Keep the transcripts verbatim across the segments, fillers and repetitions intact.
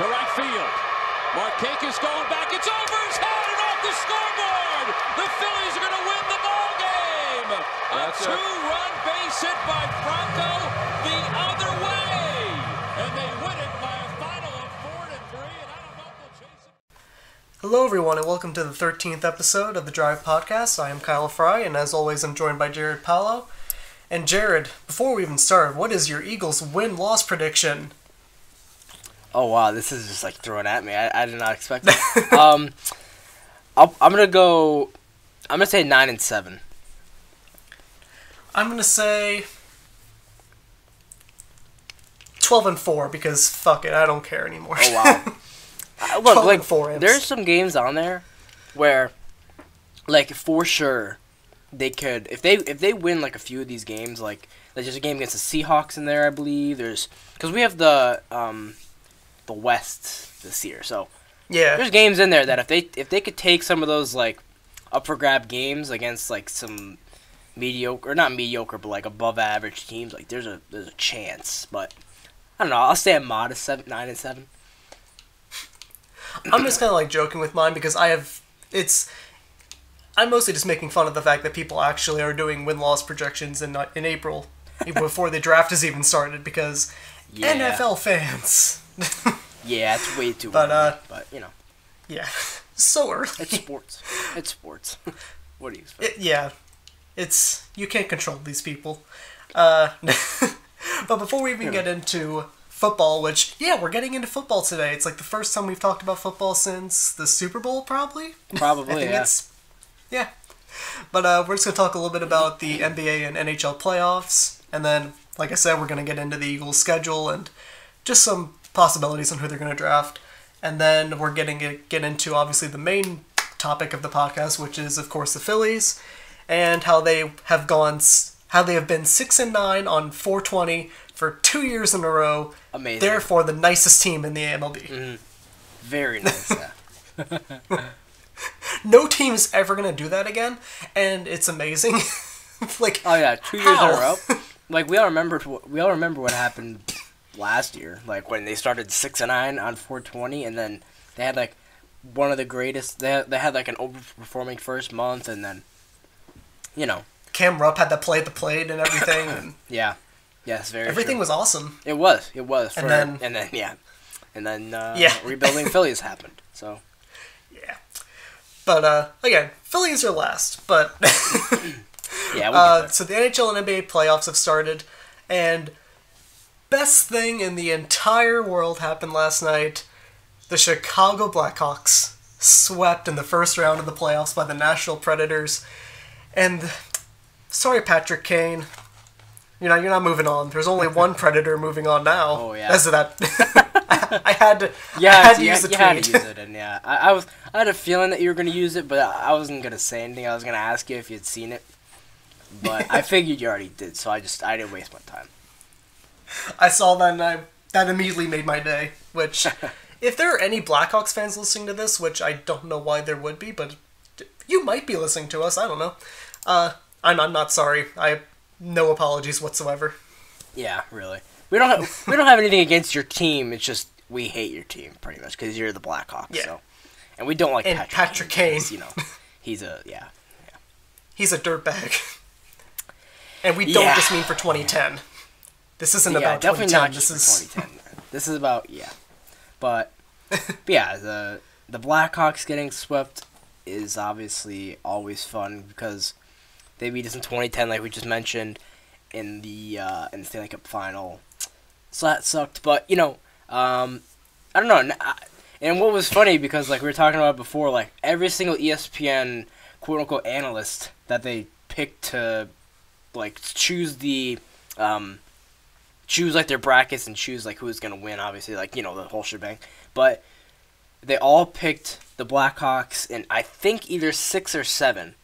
to right field. Markakis going back. It's over his head and off the scoreboard. The Phillies are going to win the ball game. A two-run base hit by Franco the other way. And they win it by a final of four to three. And I don't know if they'll chase it. Hello, everyone, and welcome to the thirteenth episode of The Drive Podcast. I am Kyle Fry, and as always, I'm joined by Jared Paolo. And Jared, before we even start, what is your Eagles win-loss prediction? Oh, wow, this is just, like, thrown at me. I, I did not expect that. um, I'll, I'm going to go, I'm going to say nine and seven. I'm going to say twelve and four, because fuck it, I don't care anymore. Oh, wow. uh, look, twelve like, and four there's some games on there where, like, for sure, they could, if they if they win, like, a few of these games, like, there's just a game against the Seahawks in there, I believe. There's, because we have the, um, the West this year, so yeah, there's games in there that if they if they could take some of those, like, up for grab games against, like, some mediocre, or not mediocre, but, like, above average teams, like, there's a there's a chance. But I don't know. I'll stay at modest seven, nine and seven. I'm just kind of, like, joking with mine because I have it's. I'm mostly just making fun of the fact that people actually are doing win-loss projections in in April, before the draft has even started, because yeah. N F L fans. Yeah, it's way too but, early, uh, but, you know. Yeah, so early. It's sports. It's sports. What do you expect? It, yeah, it's, you can't control these people. Uh, but before we even you know. get into football, which, yeah, we're getting into football today. It's, like, the first time we've talked about football since the Super Bowl, probably? Probably, I think yeah. It's, Yeah, but uh, we're just going to talk a little bit about the N B A and N H L playoffs, and then, like I said, we're going to get into the Eagles' schedule and just some possibilities on who they're going to draft, and then we're getting to get into, obviously, the main topic of the podcast, which is, of course, the Phillies, and how they have gone, how they have been six and nine on four twenty for two years in a row. Amazing. Therefore, the nicest team in the M L B. Mm, very nice, yeah. No team's ever going to do that again, and it's amazing. Like, oh yeah, two years how? in a row. Like, we all remember we all remember what happened last year, like, when they started six and nine on four twenty, and then they had, like, one of the greatest, they had, they had like an overperforming first month, and then, you know, Cam Rupp had to play the plate and everything. And yeah. Yes, very Everything true. was awesome. It was. It was for, and then and then yeah. And then uh yeah. rebuilding Phillies happened. So yeah. But, uh, again, Phillies are last, but yeah, we'll uh, so the N H L and N B A playoffs have started, and best thing in the entire world happened last night. The Chicago Blackhawks swept in the first round of the playoffs by the Nashville Predators, and sorry, Patrick Kane, you know, you're not moving on. There's only one Predator moving on now. Oh, yeah. As of that... I had to. Yeah, I had to, you, use the you had to use it, and yeah, I, I was. I had a feeling that you were gonna use it, but I wasn't gonna say anything. I was gonna ask you if you'd seen it, but I figured you already did, so I just I didn't waste my time. I saw that, and I that immediately made my day. Which, if there are any Blackhawks fans listening to this, which I don't know why there would be, but you might be listening to us. I don't know. Uh, I'm I'm not sorry. I no apologies whatsoever. Yeah, really. We don't have, we don't have anything against your team. It's just we hate your team pretty much because you're the Blackhawks. Yeah. So, and we don't like and Patrick, Patrick Kane. Because, you know, he's a yeah, yeah. He's a dirtbag. And we don't yeah. just mean for twenty ten. Yeah. This isn't yeah, about definitely twenty ten. Not just this is for twenty ten. This is about yeah, but, but yeah, the the Blackhawks getting swept is obviously always fun because they beat us in twenty ten, like we just mentioned, in the uh, in the Stanley Cup final. So that sucked, but, you know, um, I don't know. And what was funny, because, like, we were talking about before, like, every single E S P N, quote-unquote, analyst that they picked to, like, choose the, um, choose, like, their brackets and choose, like, who's going to win, obviously, like, you know, the whole shebang. But they all picked the Blackhawks in, I think, either six or seven.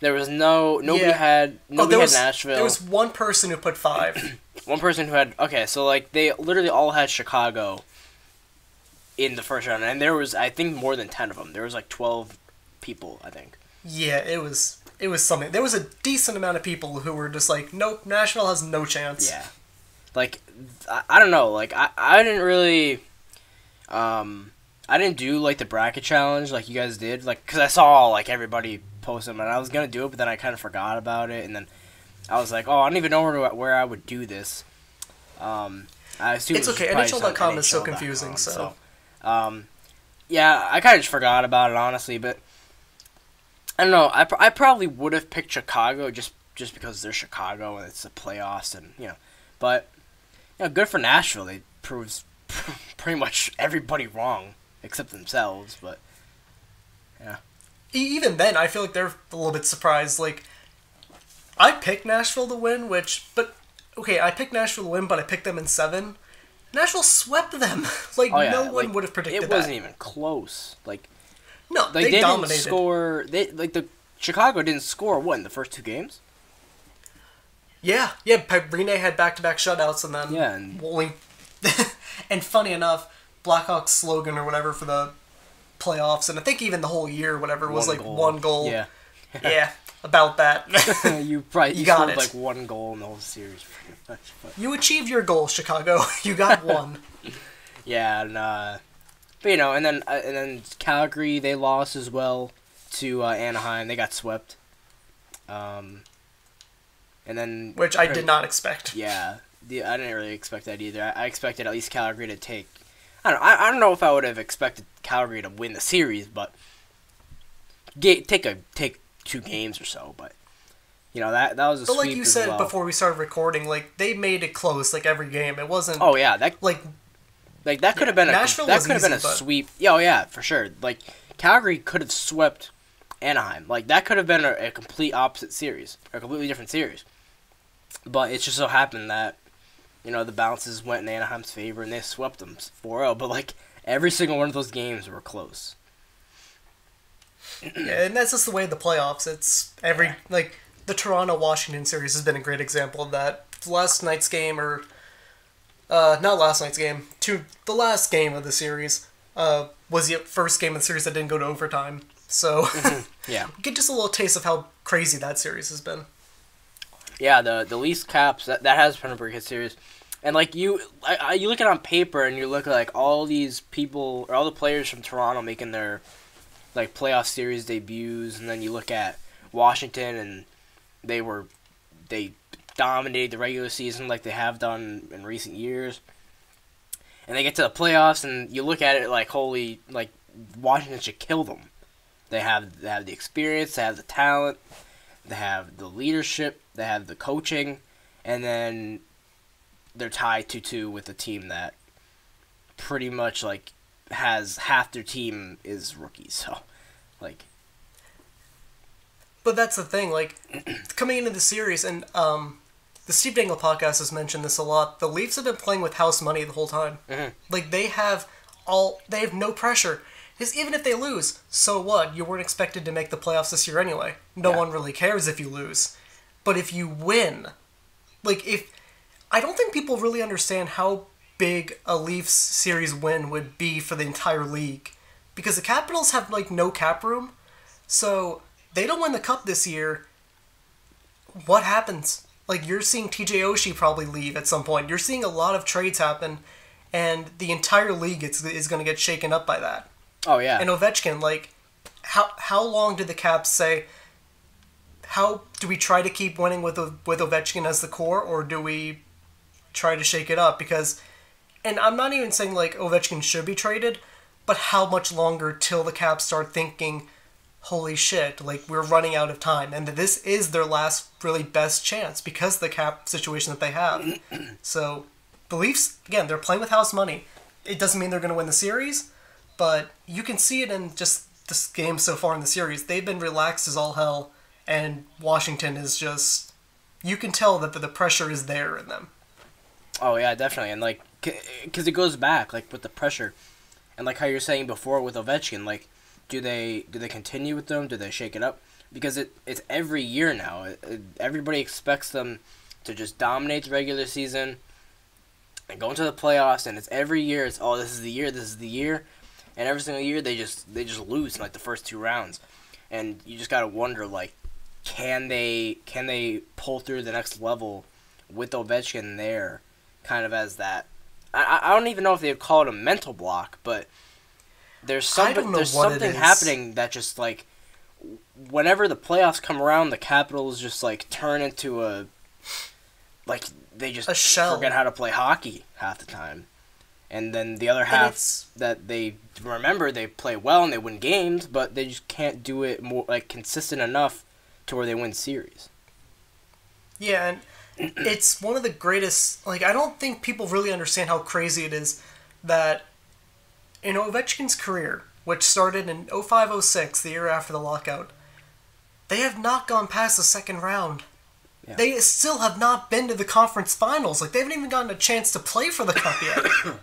There was no, nobody yeah. had, nobody oh, had was, Nashville. There was one person who put five. One person who had, okay, so, like, they literally all had Chicago in the first round, and there was, I think, more than ten of them. There was, like, twelve people, I think. Yeah, it was, it was something. There was a decent amount of people who were just like, nope, Nashville has no chance. Yeah. Like, I, I don't know, like, I, I didn't really, Um, I didn't do, like, the bracket challenge like you guys did, like, because I saw, like, everybody post them, and I was going to do it, but then I kind of forgot about it, and then I was like, oh, I don't even know where, where I would do this. Um, I assume it's okay. N H L dot com is so confusing, so. so. Um, yeah, I kind of just forgot about it, honestly, but I don't know. I, pr I probably would have picked Chicago just just because they're Chicago and it's the playoffs, and, you know, but, you know, good for Nashville. They proves pretty much everybody wrong except themselves, but, yeah. Even then, I feel like they're a little bit surprised. Like, I picked Nashville to win, which, but, okay, I picked Nashville to win, but I picked them in seven. Nashville swept them. Like, oh, yeah. no one like, would have predicted that. It wasn't that. even close. Like, no, like, they, they dominated. Didn't score, they, like, the Chicago didn't score, what, in the first two games? Yeah, yeah, Pabrine had back-to-back shutouts, and then... Yeah, and... Well, and funny enough, Blackhawks' slogan or whatever for the playoffs, and I think even the whole year, whatever, was like goal. one goal. Yeah. yeah, about that. you probably you you got it. like one goal in the whole series. Pretty much, but... You achieved your goal, Chicago. You got one. yeah, and, uh... But, you know, and then, uh, and then Calgary, they lost as well to uh, Anaheim. They got swept. Um... And then, which I did not expect. Yeah, the, I didn't really expect that either. I, I expected at least Calgary to take. I don't. I, I don't know if I would have expected Calgary to win the series, but get, take a take two games or so. But you know that that was a. But sweep like you as said well. before we started recording, like they made it close. Like every game, it wasn't. Oh yeah, that like like that could have been Nashville a that could have been a but... sweep. Yeah, oh yeah, for sure. Like Calgary could have swept Anaheim. Like that could have been a, a complete opposite series, a completely different series. But it just so happened that, you know, the bounces went in Anaheim's favor, and they swept them four oh. But, like, every single one of those games were close. yeah, and that's just the way of the playoffs. It's every, like, the Toronto-Washington series has been a great example of that. Last night's game, or, uh, not last night's game, to the last game of the series, uh, was the first game of the series that didn't go to overtime. So, mm-hmm. yeah. Get just a little taste of how crazy that series has been. Yeah, the the least caps, that, that has been a pretty good series. And, like, you I, I, you look at it on paper, and you look at, like, all these people, or all the players from Toronto making their, like, playoff series debuts, and then you look at Washington, and they were, they dominated the regular season like they have done in recent years. And they get to the playoffs, and you look at it like, holy, like, Washington should kill them. They have, they have the experience, they have the talent, they have the leadership. They have the coaching, and then they're tied two two with a team that pretty much, like, has half their team is rookies. So, like... But that's the thing, like, coming into the series, and um, the Steve Dangle podcast has mentioned this a lot, the Leafs have been playing with house money the whole time. Mm-hmm. Like, they have all... They have no pressure. Because even if they lose, so what? You weren't expected to make the playoffs this year anyway. No yeah. one really cares if you lose. But if you win, like if, I don't think people really understand how big a Leafs series win would be for the entire league, because the Capitals have like no cap room, so they don't win the cup this year. What happens? Like you're seeing T J Oshie probably leave at some point. You're seeing a lot of trades happen, and the entire league is is going to get shaken up by that. Oh yeah. And Ovechkin, like, how how long did the Caps say? How do we try to keep winning with with Ovechkin as the core, or do we try to shake it up? Because, and I'm not even saying like Ovechkin should be traded, but how much longer till the Caps start thinking, holy shit, like we're running out of time, and that this is their last really best chance because of the cap situation that they have. So, the Leafs again, they're playing with house money. It doesn't mean they're going to win the series, but you can see it in just this game so far in the series. They've been relaxed as all hell. And Washington is just... You can tell that the pressure is there in them. Oh, yeah, definitely. And, like, because it goes back, like, with the pressure. And, like, how you were saying before with Ovechkin, like, do they do they continue with them? Do they shake it up? Because it it's every year now. It, it, everybody expects them to just dominate the regular season and go into the playoffs. And it's every year. It's, oh, this is the year, this is the year. And every single year, they just, they just lose in, like, the first two rounds. And you just got to wonder, like, Can they can they pull through the next level with Ovechkin there, kind of as that I, I don't even know if they would call it a mental block, but there's something there's something happening that just, like, whenever the playoffs come around, the Capitals just, like, turn into a, like, they just a shell. Forget how to play hockey half the time. And then the other half that they remember, they play well and they win games, but they just can't do it more, like, consistent enough to where they win series. Yeah, and it's one of the greatest, like, I don't think people really understand how crazy it is that in Ovechkin's career, which started in oh five oh six, the year after the lockout, they have not gone past the second round. Yeah. They still have not been to the conference finals. Like, they haven't even gotten a chance to play for the cup yet.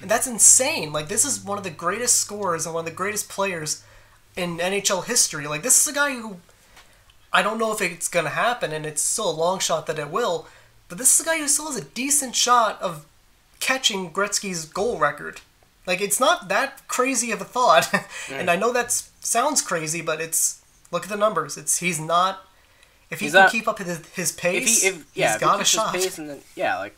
And that's insane. Like, this is one of the greatest scorers and one of the greatest players in N H L history. Like, this is a guy who, I don't know if it's going to happen, and it's still a long shot that it will, but this is a guy who still has a decent shot of catching Gretzky's goal record. Like, it's not that crazy of a thought. Mm. And I know that sounds crazy, but it's, look at the numbers. It's He's not, if he he's can not, keep up his, his pace, if he, if, yeah, he's if got he a shot. Pace and then, yeah, like,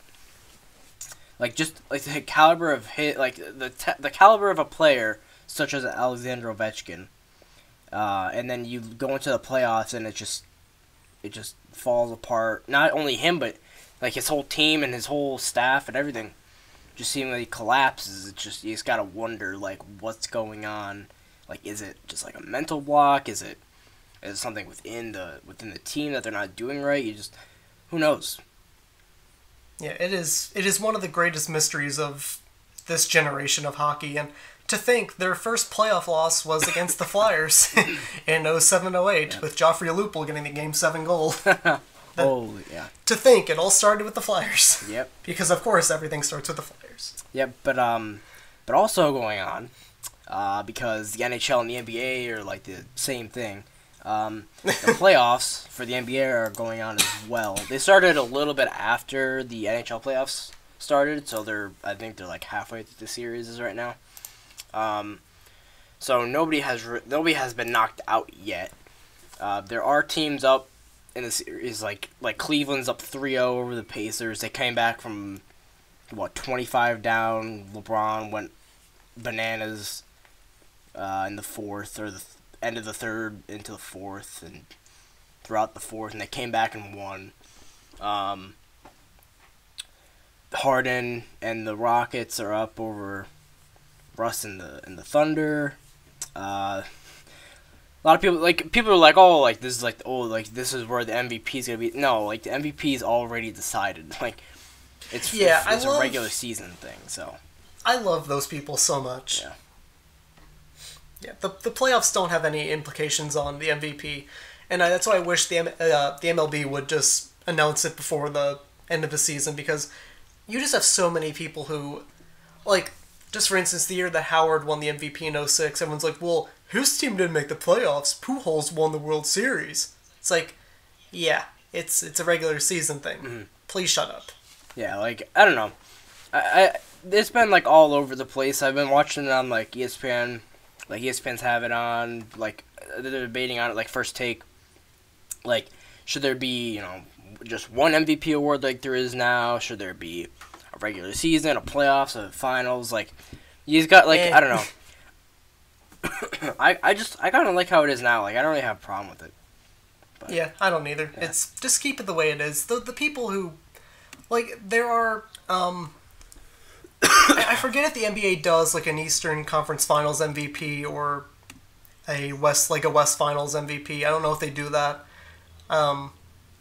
like just like the caliber of hit, like the te the caliber of a player such as Alexander Ovechkin, uh, and then you go into the playoffs and it just, it just falls apart. Not only him, but like his whole team and his whole staff and everything. Just seeing that he collapses, it's just, you just gotta wonder, like, what's going on. Like, is it just like a mental block? Is it is it something within the within the team that they're not doing right? You just, who knows? Yeah, it is it is one of the greatest mysteries of this generation of hockey. And to think their first playoff loss was against the Flyers in oh seven oh eight, yeah, with Joffrey Lupul getting the game seven goal. That, Holy, yeah. To think it all started with the Flyers. Yep. Because of course everything starts with the Flyers. Yep, but um, but also going on, uh, because the N H L and the N B A are like the same thing. Um, the playoffs for the N B A are going on as well. They started a little bit after the N H L playoffs started, so they're I think they're like halfway through the series is right now. Um, so nobody has nobody has been knocked out yet. Uh, there are teams up in the series, like like Cleveland's up three oh over the Pacers. They came back from, what, twenty-five down. LeBron went bananas uh, in the fourth, or the th end of the third into the fourth, and throughout the fourth, and they came back and won. Um, Harden and the Rockets are up over Russ and the and the Thunder. Uh, a lot of people like people are like, oh, like this is like oh, like this is where the M V P is gonna be. No, like the M V P is already decided. Like it's yeah, it's, it's love, a regular season thing. So I love those people so much. Yeah. Yeah. The the playoffs don't have any implications on the M V P, and I, that's why I wish the uh, the M L B would just announce it before the end of the season, because you just have so many people who, like, just for instance, the year that Howard won the M V P in oh six, everyone's like, well, his team didn't make the playoffs. Pujols won the World Series. It's like, yeah, it's it's a regular season thing. Mm-hmm. Please shut up. Yeah, like, I don't know. I, I It's been, like, all over the place. I've been watching it on, like, E S P N. Like, E S P N's have it on. Like, they're debating on it, like, First Take. Like, should there be, you know, just one M V P award like there is now? Should there be a regular season, a playoffs, a finals? Like, you've got, like, eh. I don't know. I, I just, I kind of like how it is now. Like, I don't really have a problem with it. But, yeah, I don't either. Yeah. It's, just keep it the way it is. The, the people who, like, there are, um, I, I forget if the N B A does, like, an Eastern Conference Finals M V P or a West, like, a West Finals M V P. I don't know if they do that. Um,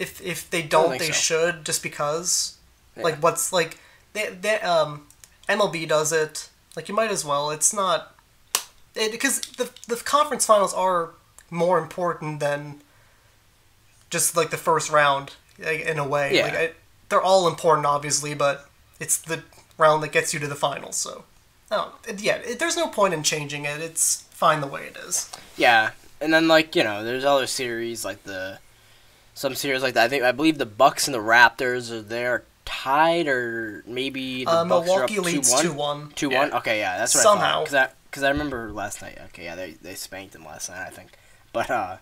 if, if they don't, don't they so. should, just because. Yeah. Like, what's, like, they, they, um, M L B does it. Like, you might as well. It's not... It, because the the conference finals are more important than just like the first round, like, in a way. Yeah. Like I, they're all important, obviously, but it's the round that gets you to the finals. So, no, it, yeah, it, there's no point in changing it. It's fine the way it is. Yeah, and then like you know, there's other series like the some series like that. I think I believe the Bucks and the Raptors are there tied, or maybe the uh, Bucks Milwaukee are up leads two one. two one. Yeah. Okay, yeah, that's what somehow. I thought, Because I remember last night. Okay, yeah, they they spanked him last night, I think. But uh,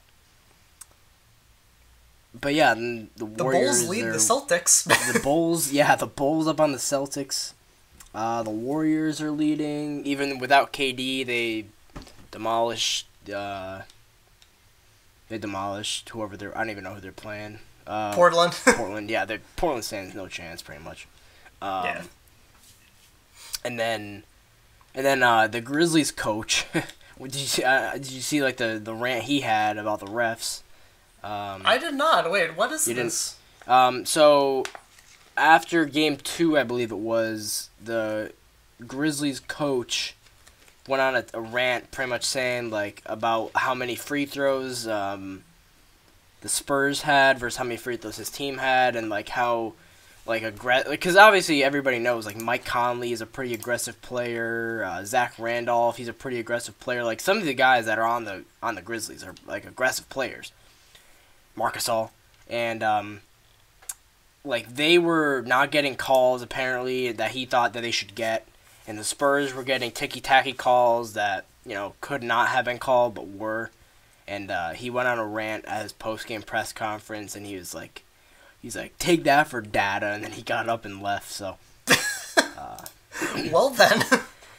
but yeah, the Warriors. The Bulls lead the Celtics. The Bulls, yeah, the Bulls up on the Celtics. Uh, the Warriors are leading. Even without K D, they demolished. Uh, they demolished whoever they're. I don't even know who they're playing. Uh, Portland. Portland, yeah. Portland stands no chance, pretty much. Um, yeah. And then, and then uh, the Grizzlies coach. Did you see, uh, did you see like the, the rant he had about the refs? Um, I did not. Wait, what is this? Um, so after game two, I believe it was, the Grizzlies coach went on a, a rant, pretty much saying like about how many free throws um, the Spurs had versus how many free throws his team had, and like how like aggressive, because obviously everybody knows like Mike Conley is a pretty aggressive player. Uh, Zach Randolph, he's a pretty aggressive player. Like some of the guys that are on the on the Grizzlies are like aggressive players. Marcus All, and um, like they were not getting calls apparently that he thought that they should get, and the Spurs were getting ticky tacky calls that you know could not have been called but were, and uh, he went on a rant at his post game press conference, and he was like. He's like, take that for data, and then he got up and left, so. Uh, well, then.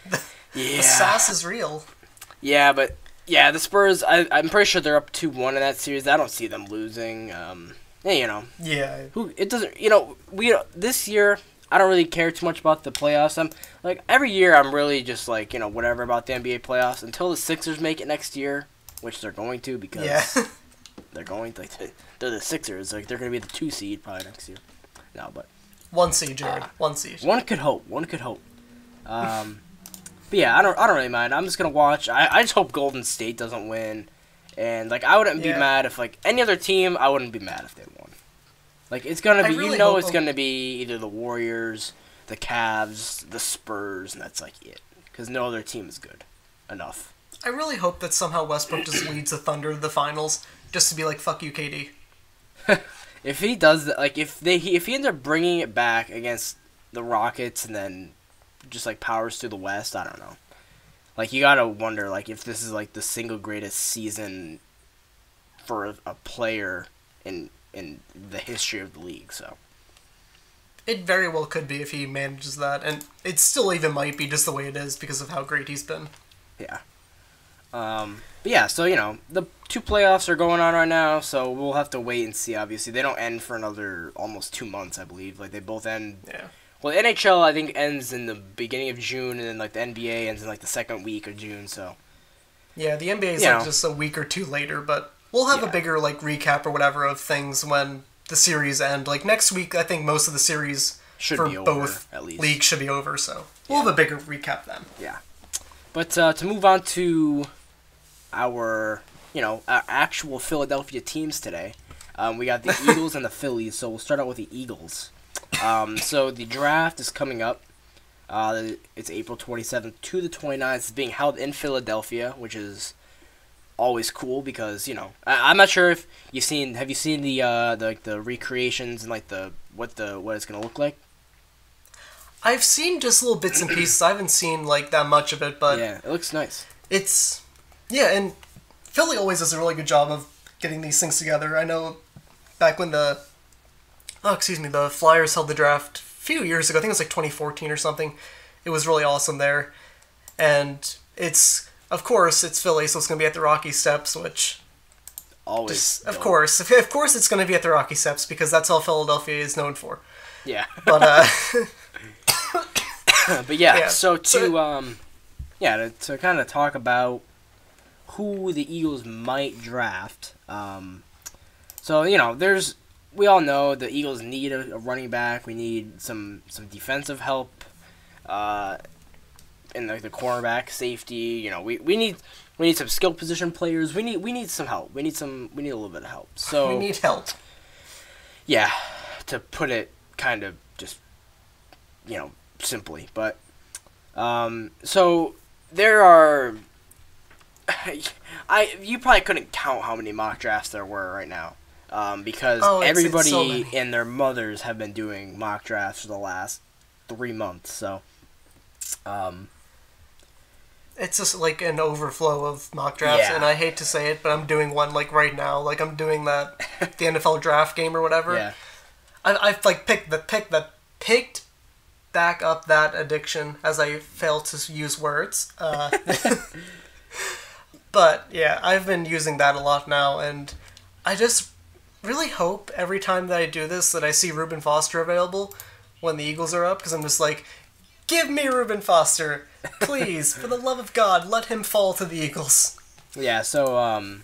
the, yeah. The sauce is real. Yeah, but, yeah, the Spurs, I, I'm pretty sure they're up two one in that series. I don't see them losing. Um, yeah, you know. Yeah. Who, it doesn't, you know, we this year, I don't really care too much about the playoffs. I'm, like, every year I'm really just, like, you know, whatever about the N B A playoffs until the Sixers make it next year, which they're going to because. Yeah. They're going to, like, they're the Sixers. Like, they're going to be the two seed probably next year. No, but. One seed, Jared. Uh, one seed. One could hope. One could hope. Um, but yeah, I don't, I don't really mind. I'm just going to watch. I, I just hope Golden State doesn't win. And, like, I wouldn't yeah. be mad if, like, any other team, I wouldn't be mad if they won. Like, it's going to be, really you know, it's going to be either the Warriors, the Cavs, the Spurs, and that's, like, it. Because no other team is good enough. I really hope that somehow Westbrook just leads the Thunder to the finals. Just to be like, fuck you, K D. If he does that, like, if they, he, if he ends up bringing it back against the Rockets and then just, like, powers through the West, I don't know. Like, you gotta wonder, like, if this is, like, the single greatest season for a, a player in in the history of the league, so. It very well could be if he manages that, and it still even might be just the way it is because of how great he's been. Yeah. Um, but yeah, so, you know, the two playoffs are going on right now, so we'll have to wait and see, obviously. They don't end for another almost two months, I believe. Like, they both end... Yeah. Well, the N H L, I think, ends in the beginning of June, and then, like, the N B A ends in, like, the second week of June, so... Yeah, the N B A is, like, know. just a week or two later, but we'll have yeah. a bigger, like, recap or whatever of things when the series end. Like, next week, I think most of the series should for be over, both at least. leagues should be over, so we'll yeah. have a bigger recap then. Yeah. But uh, to move on to... Our, you know, our actual Philadelphia teams today. Um, we got the Eagles and the Phillies, so we'll start out with the Eagles. Um, so the draft is coming up. Uh, it's April twenty-seventh to the twenty-ninth. It's being held in Philadelphia, which is always cool because you know I I'm not sure if you've seen. Have you seen the uh the, like the recreations and like the what the what it's gonna look like? I've seen just little bits and pieces. I haven't seen like that much of it, but yeah, it looks nice. It's. Yeah, and Philly always does a really good job of getting these things together. I know back when the, oh, excuse me, the Flyers held the draft a few years ago. I think it was like twenty fourteen or something. It was really awesome there. And it's, of course, it's Philly, so it's going to be at the Rocky Steps, which... Always. Just, of course. Of course it's going to be at the Rocky Steps, because that's all Philadelphia is known for. Yeah. But, uh... but yeah, yeah, so to, so, um... Yeah, to, to kind of talk about... who the Eagles might draft. Um, so, you know, there's... We all know the Eagles need a, a running back. We need some, some defensive help uh, in the, the cornerback, safety. You know, we, we need we need some skill position players. We need we need some help. We need some we need a little bit of help. So we need help. Yeah, to put it kind of just, you know, simply. But, um, so there are... I you probably couldn't count how many mock drafts there were right now, um, because oh, it's, everybody it's so and their mothers have been doing mock drafts for the last three months. So, um, it's just like an overflow of mock drafts, yeah. and I hate to say it, but I'm doing one like right now. Like I'm doing that the N F L draft game or whatever. Yeah, I I've like picked the pick the picked back up that addiction as I fail to use words. Uh, but yeah, I've been using that a lot now, and I just really hope every time that I do this that I see Reuben Foster available when the Eagles are up, because I'm just like, give me Reuben Foster, please, for the love of God, let him fall to the Eagles. Yeah, so um,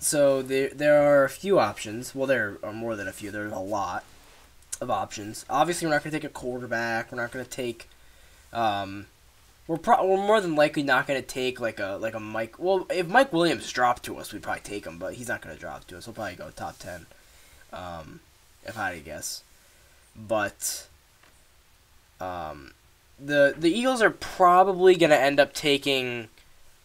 so there there are a few options. Well, there are more than a few. There's a lot of options. Obviously, we're not going to take a quarterback. We're not going to take, um, we're pro- we're more than likely not going to take like a like a Mike. Well, if Mike Williams dropped to us, we'd probably take him, but he's not going to drop to us. He'll probably go top ten, um, if I had to guess. But um, the the Eagles are probably going to end up taking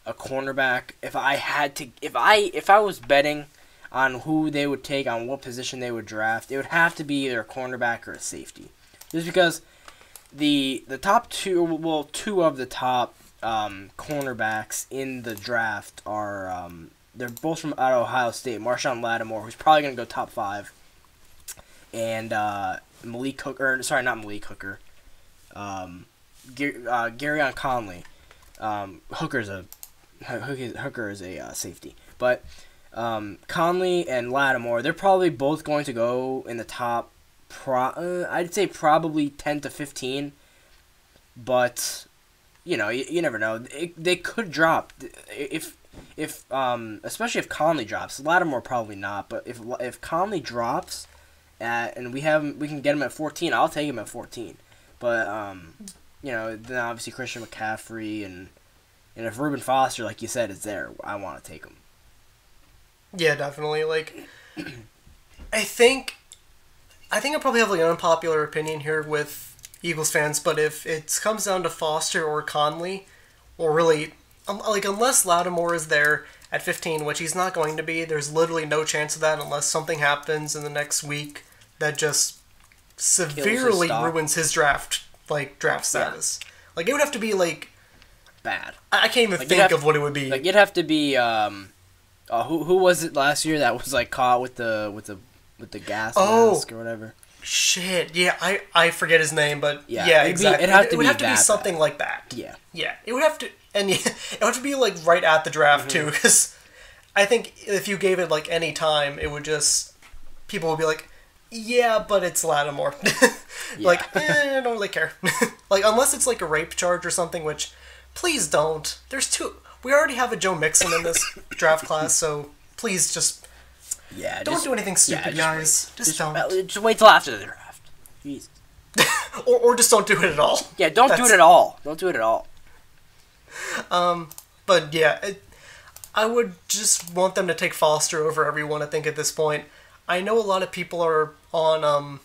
a cornerback. If I had to, if I if I was betting on who they would take, on what position they would draft, it would have to be either a cornerback or a safety. Just because the the top two, well, two of the top um, cornerbacks in the draft are, um, they're both from out of Ohio State, Marshon Lattimore, who's probably going to go top five, and uh, Malik Hooker, sorry, not Malik Hooker, um, G- uh, Gareon Conley. Um, Hooker's a, Hooker is a uh, safety, but... Um, Conley and Lattimore, they're probably both going to go in the top, pro- uh, I'd say probably ten to fifteen, but, you know, you, you never know. It, they could drop, if, if um, especially if Conley drops. Lattimore probably not, but if if Conley drops, at, and we have him, we can get him at fourteen, I'll take him at fourteen, but, um, you know, then obviously Christian McCaffrey, and, and if Reuben Foster, like you said, is there, I want to take him. Yeah, definitely. Like, I think, I think I probably have like an unpopular opinion here with Eagles fans, but if it comes down to Foster or Conley, or really, um, like unless Lattimore is there at fifteen, which he's not going to be, there's literally no chance of that unless something happens in the next week that just severely ruins his draft, like draft status. Yeah. Like it would have to be like bad. I, I can't even like, think of to, what it would be. Like it'd have to be. Um... Uh, who who was it last year that was like caught with the with the with the gas oh, mask or whatever? Shit, yeah, I, I forget his name, but yeah, yeah it'd exactly. Be, it'd have to it would be have to be something bad. Like that. Yeah, yeah, it would have to, and yeah, it would have to be like right at the draft mm-hmm. too, because I think if you gave it like any time, it would just people would be like, yeah, but it's Lattimore, like eh, I don't really care, like unless it's like a rape charge or something, which please don't. There's two. We already have a Joe Mixon in this draft class, so please just yeah, don't just, do anything stupid, yeah, just guys. Wait, just, just don't. Just wait till after the draft. Jeez. or, or just don't do it at all. Yeah, don't That's... do it at all. Don't do it at all. Um, But yeah, it, I would just want them to take Foster over everyone, I think, at this point. I know a lot of people are on, um,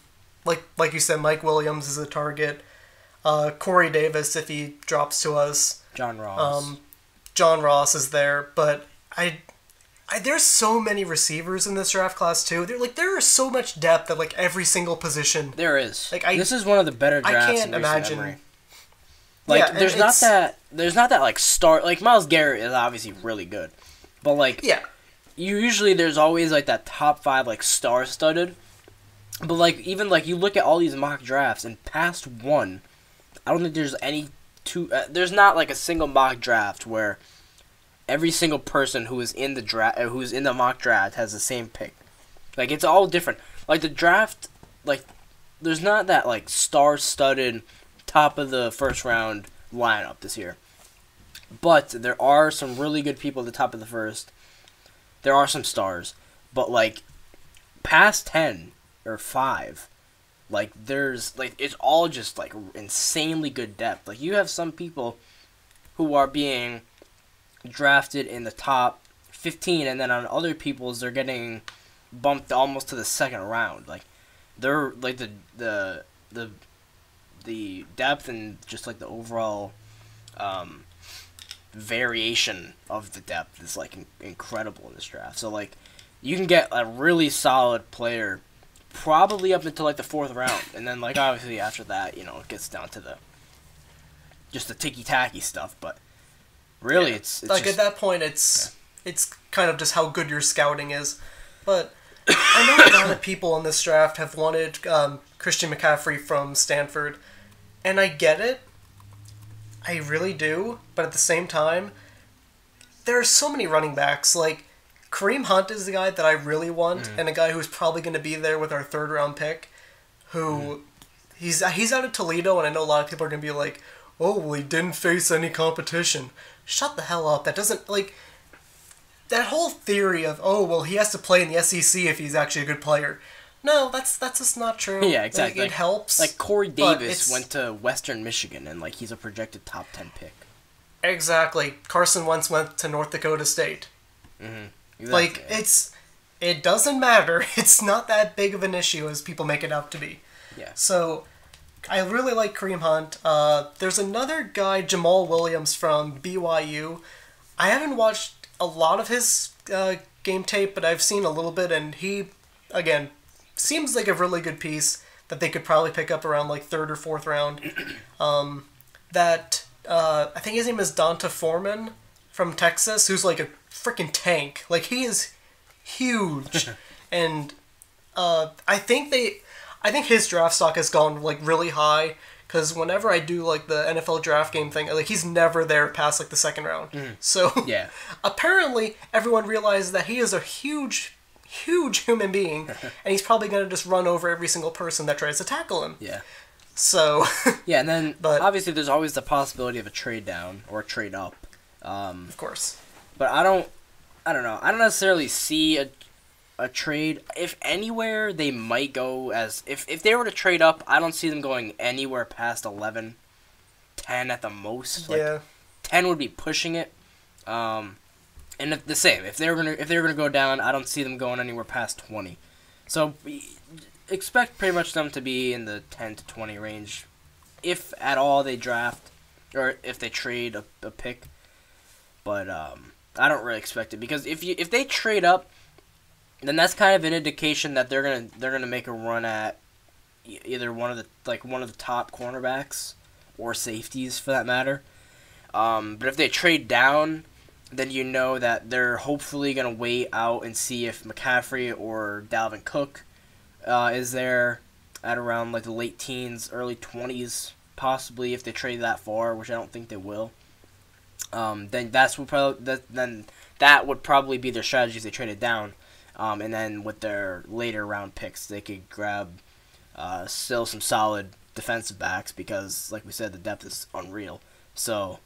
like like you said, Mike Williams is a target. Uh, Corey Davis, if he drops to us. John Ross. Um, John Ross is there, but I, I there's so many receivers in this draft class too. They're like there is so much depth at like every single position. There is. Like I, this is one of the better drafts. I can't in imagine. Memory. Like yeah, there's not that there's not that like start like Myles Garrett is obviously really good, but like yeah, you usually there's always like that top five like star studded, but like even like you look at all these mock drafts and past one, I don't think there's any. Two, uh, there's not like a single mock draft where every single person who is in the draft, uh, who's in the mock draft, has the same pick. Like it's all different. Like the draft, like there's not that like star-studded top of the first round lineup this year. But there are some really good people at the top of the first. There are some stars, but like past ten or five. Like, there's, like, it's all just, like, insanely good depth. Like, you have some people who are being drafted in the top fifteen, and then on other people's, they're getting bumped almost to the second round. Like, they're, like, the, the, the, the depth and just, like, the overall um, variation of the depth is, like, in- incredible in this draft. So, like, you can get a really solid player probably up until, like, the fourth round. And then, like, obviously after that, you know, it gets down to the... just the ticky-tacky stuff, but really, yeah. it's, it's... Like, just, at that point, it's yeah. it's kind of just how good your scouting is. But I know a lot of people in this draft have wanted um, Christian McCaffrey from Stanford, And I get it. I really do. But at the same time, there are so many running backs. Like, Kareem Hunt is the guy that I really want, mm. and a guy who's probably going to be there with our third-round pick, who mm. he's he's out of Toledo, and I know a lot of people are going to be like, oh, well, he didn't face any competition. Shut the hell up. That doesn't, like, that whole theory of, oh, well, he has to play in the S E C if he's actually a good player. No, that's that's just not true. Yeah, exactly. It, it helps. Like, Corey Davis went to Western Michigan, and, like, he's a projected top ten pick. Exactly. Carson Wentz went to North Dakota State. Mm-hmm. Exactly. Like, it's, it doesn't matter. It's not that big of an issue as people make it out to be. Yeah. So, I really like Kareem Hunt. Uh, there's another guy, Jamal Williams from B Y U. I haven't watched a lot of his uh, game tape, but I've seen a little bit, and he, again, seems like a really good piece that they could probably pick up around, like, third or fourth round. Um, that, uh, I think his name is Donta Foreman from Texas, who's, like, a freaking tank. Like, he is huge. And uh, I think they... I think his draft stock has gone, like, really high, because whenever I do, like, the N F L draft game thing, like, he's never there past, like, the second round. Mm. So, yeah. Apparently, everyone realized that he is a huge, huge human being, and he's probably going to just run over every single person that tries to tackle him. Yeah. So... yeah, and then, but, obviously, there's always the possibility of a trade down, or a trade up. Um, of course. But I don't... I don't know. I don't necessarily see a... a trade. If anywhere, they might go as... If if they were to trade up, I don't see them going anywhere past eleven. ten at the most. Like, yeah. ten would be pushing it. Um, and if, the same. If they're gonna if they're gonna go down, I don't see them going anywhere past twenty. So, expect pretty much them to be in the ten to twenty range. If at all they draft, or if they trade a, a pick. But um, I don't really expect it. Because if you if they trade up, then that's kind of an indication that they're gonna they're gonna make a run at either one of the like one of the top cornerbacks or safeties for that matter. Um, but if they trade down, then you know that they're hopefully gonna wait out and see if McCaffrey or Dalvin Cook uh, is there at around like the late teens, early twenties, possibly if they trade that far, which I don't think they will. Um, then that's what probably that then that would probably be their strategy if they traded down. Um, and then with their later round picks, they could grab uh, still some solid defensive backs because, like we said, the depth is unreal. So,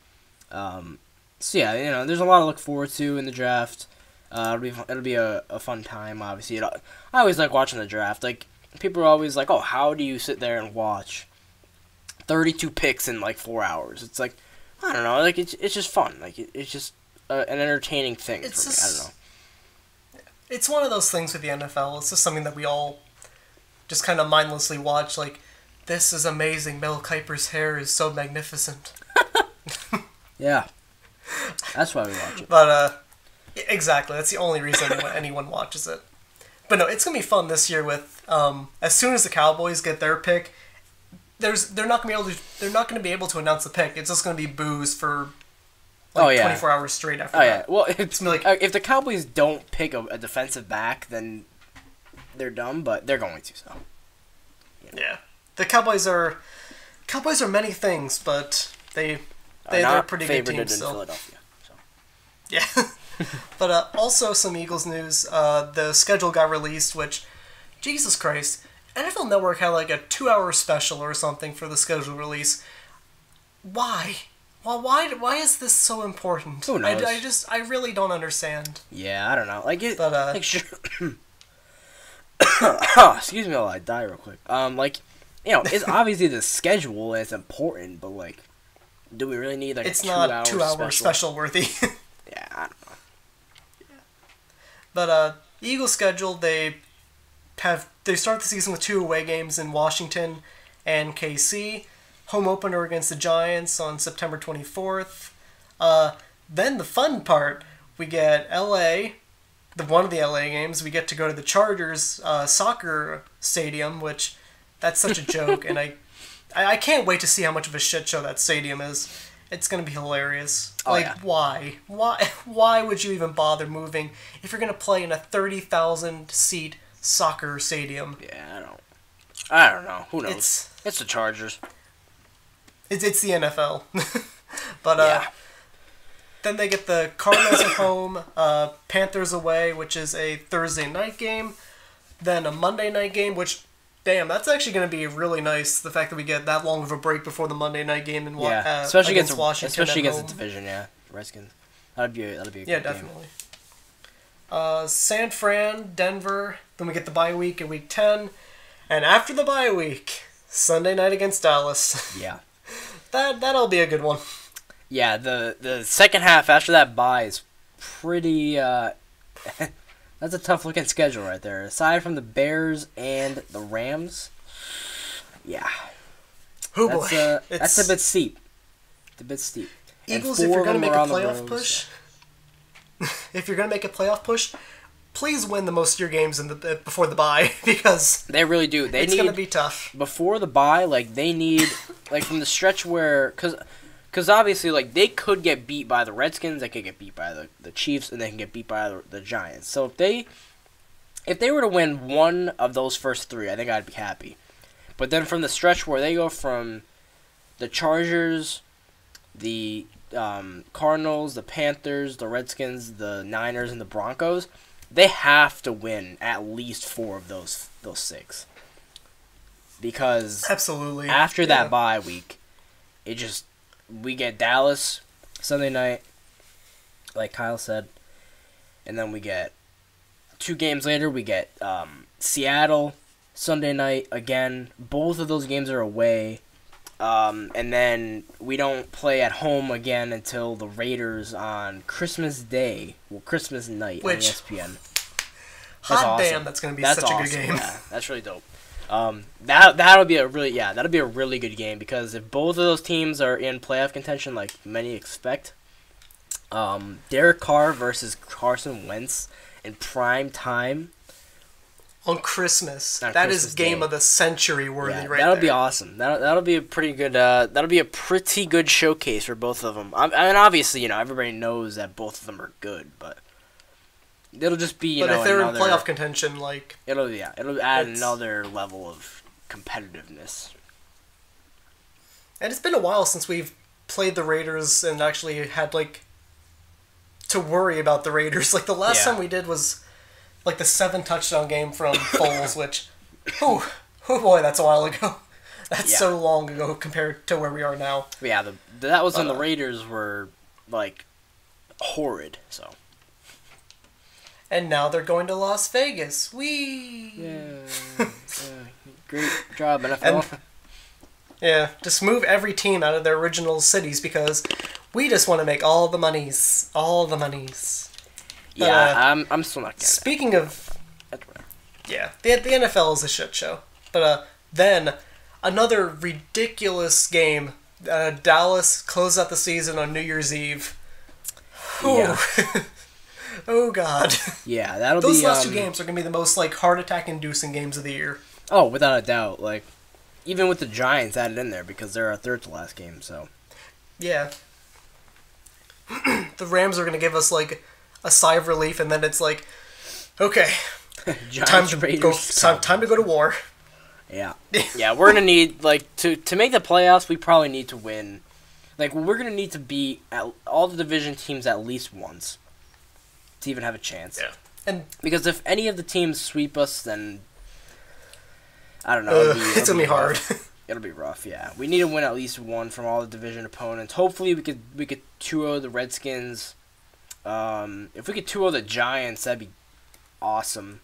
um, so yeah, you know, there's a lot to look forward to in the draft. Uh, it'll be it'll be a, a fun time, obviously. It, I always like watching the draft. Like, people are always like, "Oh, how do you sit there and watch thirty-two picks in like four hours?" It's like, I don't know. Like it's it's just fun. Like it, it's just uh, an entertaining thing. It's for just... me. I don't know. It's one of those things with the N F L. It's just something that we all just kind of mindlessly watch. Like, this is amazing. Mel Kiper's hair is so magnificent. Yeah. That's why we watch it. But, uh, exactly. That's the only reason anyone watches it. But no, it's going to be fun this year with, um, as soon as the Cowboys get their pick, there's, they're not going to be able to, they're not going to be able to announce the pick. It's just going to be boos for... Like, oh, yeah. twenty-four hours straight after oh, that. Oh, yeah. Well, it's, like, if the Cowboys don't pick a, a defensive back, then they're dumb, but they're going to, so. Yeah. yeah. The Cowboys are Cowboys are many things, but they, they, they're a pretty good team still. So. Yeah. But uh, also some Eagles news. Uh, the schedule got released, which, Jesus Christ, N F L Network had like a two-hour special or something for the schedule release. Why? Well, why why is this so important? Who knows? I, I just I really don't understand. Yeah, I don't know. Like it. But, uh, like, sure. oh, excuse me, while I die real quick. Um, like, you know, it's obviously the schedule and it's important, but like, do we really need like it's a not two-hour two hour special worthy? Yeah, I don't know. Yeah. But uh, Eagles schedule they have they start the season with two away games in Washington and K C. Home opener against the Giants on September twenty-fourth. Uh, then the fun part, we get L A, the one of the L A games. We get to go to the Chargers uh, soccer stadium, which that's such a joke, and I, I can't wait to see how much of a shit show that stadium is. It's gonna be hilarious. Oh, like yeah. why, why, why would you even bother moving if you're gonna play in a thirty thousand seat soccer stadium? Yeah, I don't, I don't know. Who knows? It's, it's the Chargers. It's it's the N F L. But uh, yeah. Then they get the Cardinals at home, uh, Panthers away, which is a Thursday night game. Then a Monday night game, which, damn, that's actually going to be really nice. The fact that we get that long of a break before the Monday night game in yeah. uh, especially against, against Washington, especially against home. The division, yeah, Redskins. That'd be that'd be a yeah, good definitely. Game. Uh, San Fran, Denver. Then we get the bye week in week ten, and after the bye week, Sunday night against Dallas. Yeah, that that'll be a good one. Yeah, the the second half after that bye is pretty. Uh, that's a tough looking schedule right there. Aside from the Bears and the Rams, yeah, oh boy, that's a, that's a bit steep. It's a bit steep. Eagles, if you're gonna make a playoff push. If you're going to make a playoff push, please win the most of your games in the, before the bye, because they really do. They it's going to be tough. Before the bye, like, they need, like, from the stretch where, because obviously, like, they could get beat by the Redskins, they could get beat by the, the Chiefs, and they can get beat by the, the Giants. So if they, if they were to win one of those first three, I think I'd be happy. But then from the stretch where they go from the Chargers, the... Um, Cardinals, the Panthers, the Redskins, the Niners, and the Broncos, they have to win at least four of those those six. Because absolutely after yeah. that bye week, it just we get Dallas Sunday night, like Kyle said, and then we get two games later we get um, Seattle Sunday night again. Both of those games are away. Um, and then we don't play at home again until the Raiders on Christmas Day, well, Christmas night Which, on E S P N. That's hot awesome. Damn, that's gonna be that's such awesome. A good game. Yeah, that's really dope. Um, that that'll be a really yeah, that'll be a really good game because if both of those teams are in playoff contention, like many expect, um, Derek Carr versus Carson Wentz in prime time. On Christmas, on that Christmas is game Day. Of the century worthy, yeah, right? That'll there. Be awesome. That'll that'll be a pretty good. Uh, that'll be a pretty good showcase for both of them. I, I mean, obviously, you know, everybody knows that both of them are good, but it'll just be. You but know, if they're another, in playoff contention, like it'll yeah, it'll add another level of competitiveness. And it's been a while since we've played the Raiders and actually had like to worry about the Raiders. Like the last yeah. time we did was. Like the seven touchdown game from Foles, which, oh, oh boy, that's a while ago. That's yeah. so long ago compared to where we are now. Yeah, the, that was but, when the Raiders were like horrid. So. And now they're going to Las Vegas. Whee! Yeah, yeah. Great job, N F L. And, yeah, just move every team out of their original cities because we just want to make all the monies, all the monies. But, yeah, uh, I'm I'm still not getting Speaking it. Of... Yeah, the, the N F L is a shit show. But uh, then, another ridiculous game. Uh, Dallas closed out the season on New Year's Eve. Yeah. Oh, God. Yeah, that'll Those be... Those last um, two games are going to be the most, like, heart attack-inducing games of the year. Oh, without a doubt. Like, even with the Giants added in there, because they're our third-to-last game, so... Yeah. The Rams are going to give us, like... a sigh of relief, and then it's like, okay, time to Raiders go. Time, time to go to war. Yeah, yeah, we're gonna need like to to make the playoffs. We probably need to win. Like we're gonna need to beat all the division teams at least once to even have a chance. Yeah, and because if any of the teams sweep us, then I don't know. It'll uh, be, it'll it's gonna be, be hard. It'll be rough. Yeah, we need to win at least one from all the division opponents. Hopefully, we could we could two oh the Redskins. Um, if we could two oh the Giants, that'd be awesome.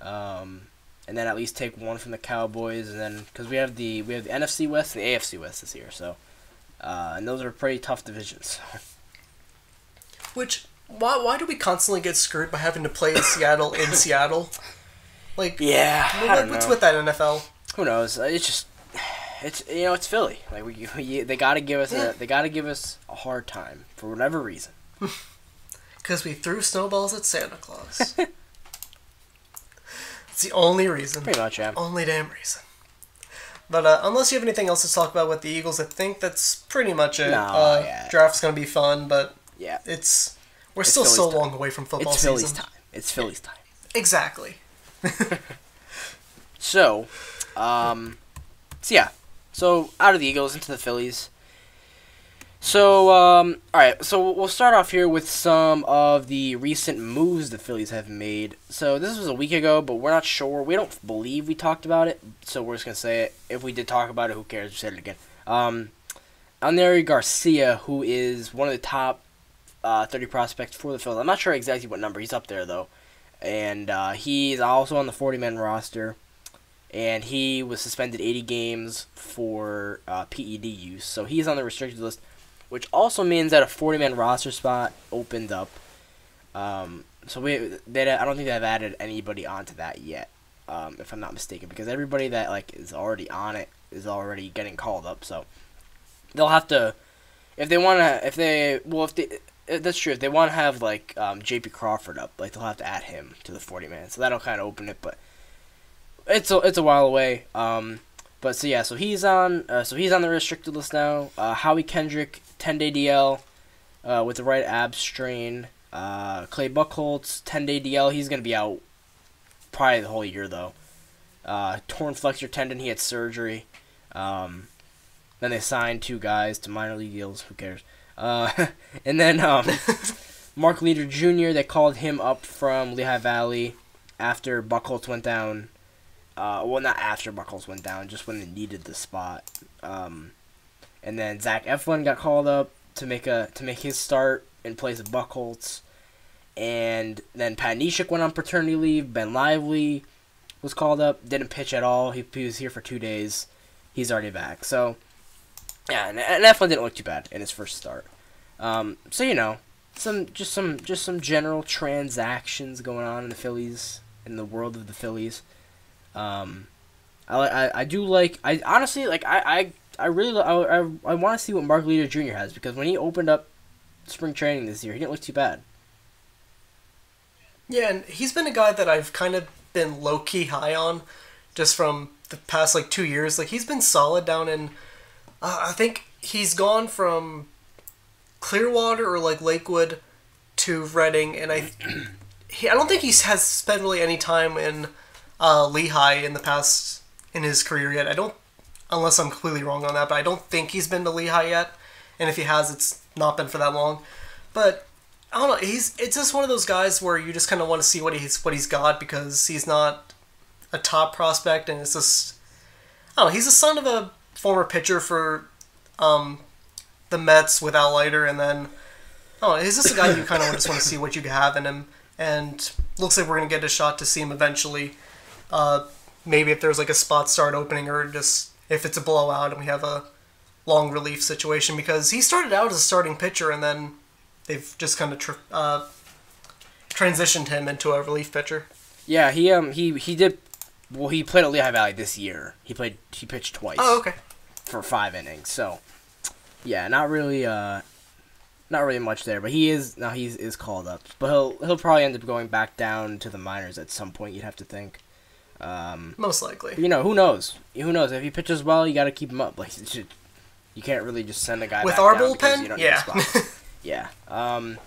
Um, and then at least take one from the Cowboys, and then because we have the we have the N F C West and the A F C West this year, so uh, and those are pretty tough divisions. Which why why do we constantly get screwed by having to play Seattle in Seattle? Like yeah, I mean, I don't what's know. With that N F L? Who knows? It's just it's you know it's Philly. Like we, we they gotta give us a, they gotta give us a hard time for whatever reason. Because we threw snowballs at Santa Claus. It's the only reason. Pretty much, yeah. Only damn reason. But uh, unless you have anything else to talk about with the Eagles, I think that's pretty much it. No, uh, yeah. Draft's going to be fun, but yeah, it's we're it's still Philly's so time. Long away from football it's Philly's season. Time. It's Philly's time. Exactly. so, um, so yeah. So, out of the Eagles, into the Phillies. So, um, alright, so we'll start off here with some of the recent moves the Phillies have made. So, this was a week ago, but we're not sure. We don't believe we talked about it, so we're just going to say it. If we did talk about it, who cares? We said it again. Um, Alexander Garcia, who is one of the top uh, thirty prospects for the Phillies. I'm not sure exactly what number. He's up there, though. And uh, he's also on the forty-man roster. And he was suspended eighty games for uh, P E D use. So, he's on the restricted list, which also means that a forty-man roster spot opened up. Um, so we, they, I don't think they've added anybody onto that yet, um, if I'm not mistaken, because everybody that like is already on it is already getting called up. So they'll have to, if they want to, if they, well, if they, if that's true. If they want to have like um, J P Crawford up, like they'll have to add him to the forty-man. So that'll kind of open it, but it's a, it's a while away. Um, But, so, yeah, so he's on uh, so he's on the restricted list now. Uh, Howie Kendrick, ten-day D L uh, with the right ab strain. Uh, Clay Buchholz, ten-day D L. He's going to be out probably the whole year, though. Uh, torn flexor tendon. He had surgery. Um, then they signed two guys to minor league deals. Who cares? Uh, and then um, Mark Leiter Junior, they called him up from Lehigh Valley after Buchholz went down. Uh, well, not after Buchholz went down, just when they needed the spot. Um, and then Zach Eflin got called up to make a to make his start in place of Buchholz. And then Pat Neshek went on paternity leave. Ben Lively was called up, didn't pitch at all. He, he was here for two days. He's already back. So, yeah, and, and Eflin didn't look too bad in his first start. Um, so you know, some just some just some general transactions going on in the Phillies, in the world of the Phillies. Um, I, I I do like I honestly like I I, I really I, I, I want to see what Mark Leiter Junior has, because when he opened up spring training this year, he didn't look too bad. Yeah, and he's been a guy that I've kind of been low key high on, just from the past like two years. Like he's been solid down in, uh, I think he's gone from Clearwater or like Lakewood to Reading, and I he I don't think he has spent really any time in. Uh, Lehigh in the past in his career yet. I don't, unless I'm completely wrong on that, but I don't think he's been to Lehigh yet. And if he has, it's not been for that long. But I don't know. He's it's just one of those guys where you just kind of want to see what he's what he's got, because he's not a top prospect, and it's just I don't know. He's the son of a former pitcher for um, the Mets with Al Leiter, and then I don't know. He's just a guy you kind of just want to see what you have in him, and looks like we're gonna get a shot to see him eventually. Uh, maybe if there's like a spot start opening, or just if it's a blowout and we have a long relief situation, because he started out as a starting pitcher and then they've just kind of tr uh, transitioned him into a relief pitcher. Yeah, he um he he did well. He played at Lehigh Valley this year. He played he pitched twice. Oh, okay. For five innings. So yeah, not really uh not really much there. But he is now he's is called up. But he'll he'll probably end up going back down to the minors at some point. You'd have to think. Um, Most likely. You know, who knows? Who knows? If he pitches well, you got to keep him up. Like, just, you can't really just send a guy with back our down bullpen. You don't yeah, need a spot. yeah. Um,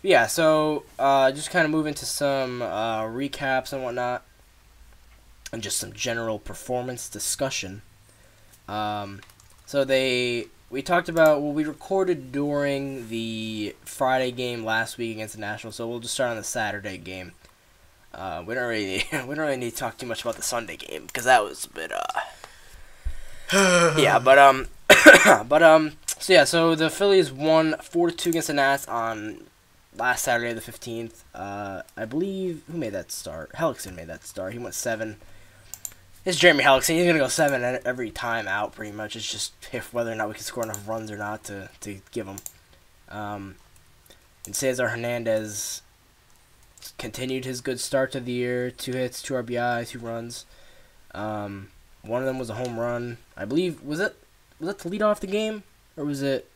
yeah. So, uh, just kind of move into some uh, recaps and whatnot, and just some general performance discussion. Um, so they we talked about well, we recorded during the Friday game last week against the Nationals, so we'll just start on the Saturday game. Uh, we don't really we don't really need to talk too much about the Sunday game, because that was a bit uh yeah but um but um so yeah so the Phillies won four to two against the Nats on last Saturday the fifteenth. Uh, I believe who made that start? Hellickson made that start. He went seven. It's Jeremy Hellickson. He's gonna go seven every time out pretty much. It's just if whether or not we can score enough runs or not to to give him. Um, and Cesar Hernandez continued his good start to the year. Two hits, two R B I, two runs. Um, one of them was a home run. I believe, was it was it to lead off the game? Or was it?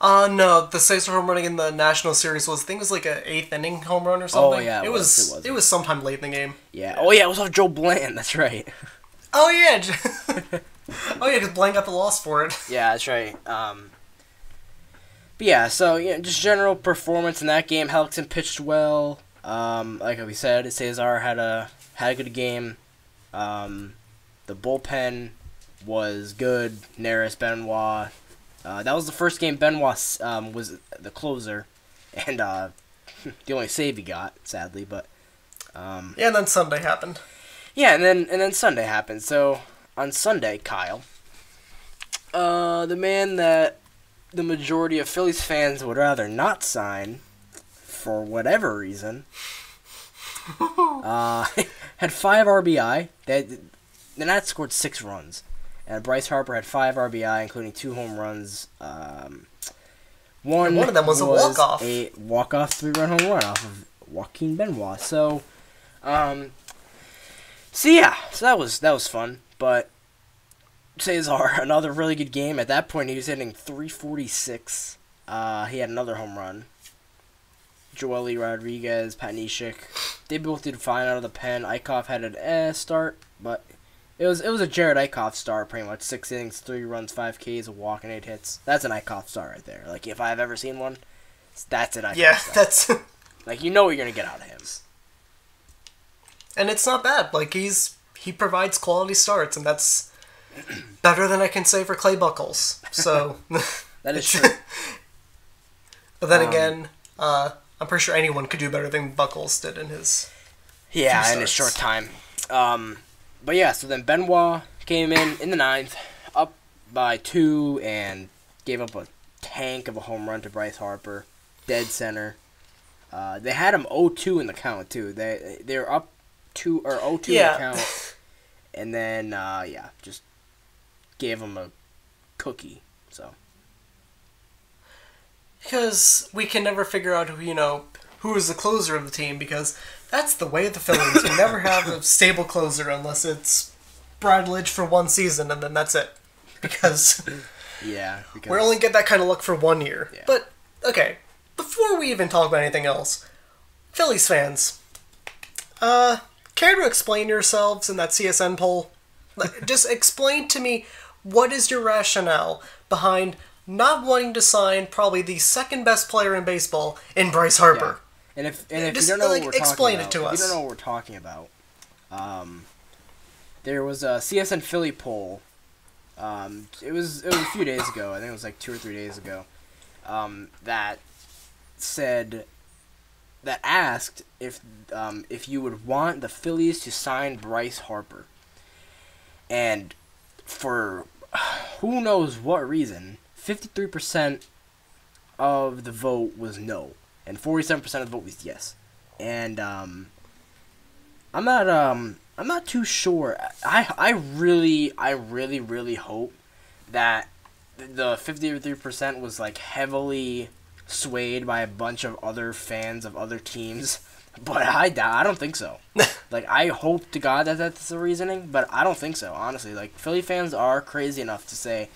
Uh, no, the sixth home run in the National Series was, I think it was like an eighth inning home run or something. Oh, yeah, it, it, was, was, it was. It was sometime late in the game. Yeah. Oh, yeah, it was off Joe Bland. That's right. Oh, yeah. oh, yeah, because Bland got the loss for it. Yeah, that's right. Um... But yeah, so yeah, just general performance in that game. Hellickson pitched well. Um, like we said, Cesar had a had a good game. Um, the bullpen was good. Neris, Benoit. Uh, that was the first game Benoit um, was the closer, and uh, the only save he got, sadly. But um, yeah, and then Sunday happened. Yeah, and then and then Sunday happened. So on Sunday, Kyle, uh, the man that the majority of Phillies fans would rather not sign for whatever reason, uh, had five R B I. They then that scored six runs. And Bryce Harper had five R B I, including two home runs. Um, one, one of them was, was a walk-off. A walk-off three-run home run off of Joaquin Benoit. So, um, so yeah, so that was that was fun. But Cesar, another really good game. At that point, he was hitting three forty-six. Uh, he had another home run. Joely Rodriguez, Pat Neshek, they both did fine out of the pen. Eichhoff had an eh start, but. It was it was a Jared Eichhoff start, pretty much. Six innings, three runs, five Ks, a walk, and eight hits. That's an Eichhoff start right there. Like, if I've ever seen one, that's an Eichhoff yeah, start. Yeah, that's... like, you know what you're going to get out of him. And it's not bad. Like, he's he provides quality starts, and that's better than I can say for Clay Buckles. So... that is true. But then um, again, uh, I'm pretty sure anyone could do better than Buckles did in his... Yeah, in his short time. Um... But yeah, so then Benoit came in in the ninth, up by two, and gave up a tank of a home run to Bryce Harper, dead center. Uh, they had him oh two in the count too. They they were up two or oh two yeah. in the count, and then uh, yeah, just gave him a cookie. So because we can never figure out who you know who is the closer of the team because. That's the way of the Phillies. We never have a stable closer unless it's Bradledge for one season, and then that's it. Because, yeah, because... we only get that kind of luck for one year. Yeah. But, okay, before we even talk about anything else, Phillies fans, uh, care to explain yourselves in that C S N poll? Just explain to me, what is your rationale behind not wanting to sign probably the second best player in baseball in Bryce Harper? Yeah. And if and if Just, you don't know like, what we're explain talking it about, to us. If you don't know what we're talking about. Um, there was a C S N Philly poll. Um, it was it was a few days ago. I think it was like two or three days ago. Um, that said, that asked if um if you would want the Phillies to sign Bryce Harper. And for who knows what reason, fifty-three percent of the vote was no. And forty-seven percent of the vote was yes, and um, I'm not um, I'm not too sure. I I really I really really hope that the fifty-three percent was like heavily swayed by a bunch of other fans of other teams, but I I don't think so. Like I hope to God that that's the reasoning, but I don't think so. Honestly, like Philly fans are crazy enough to say,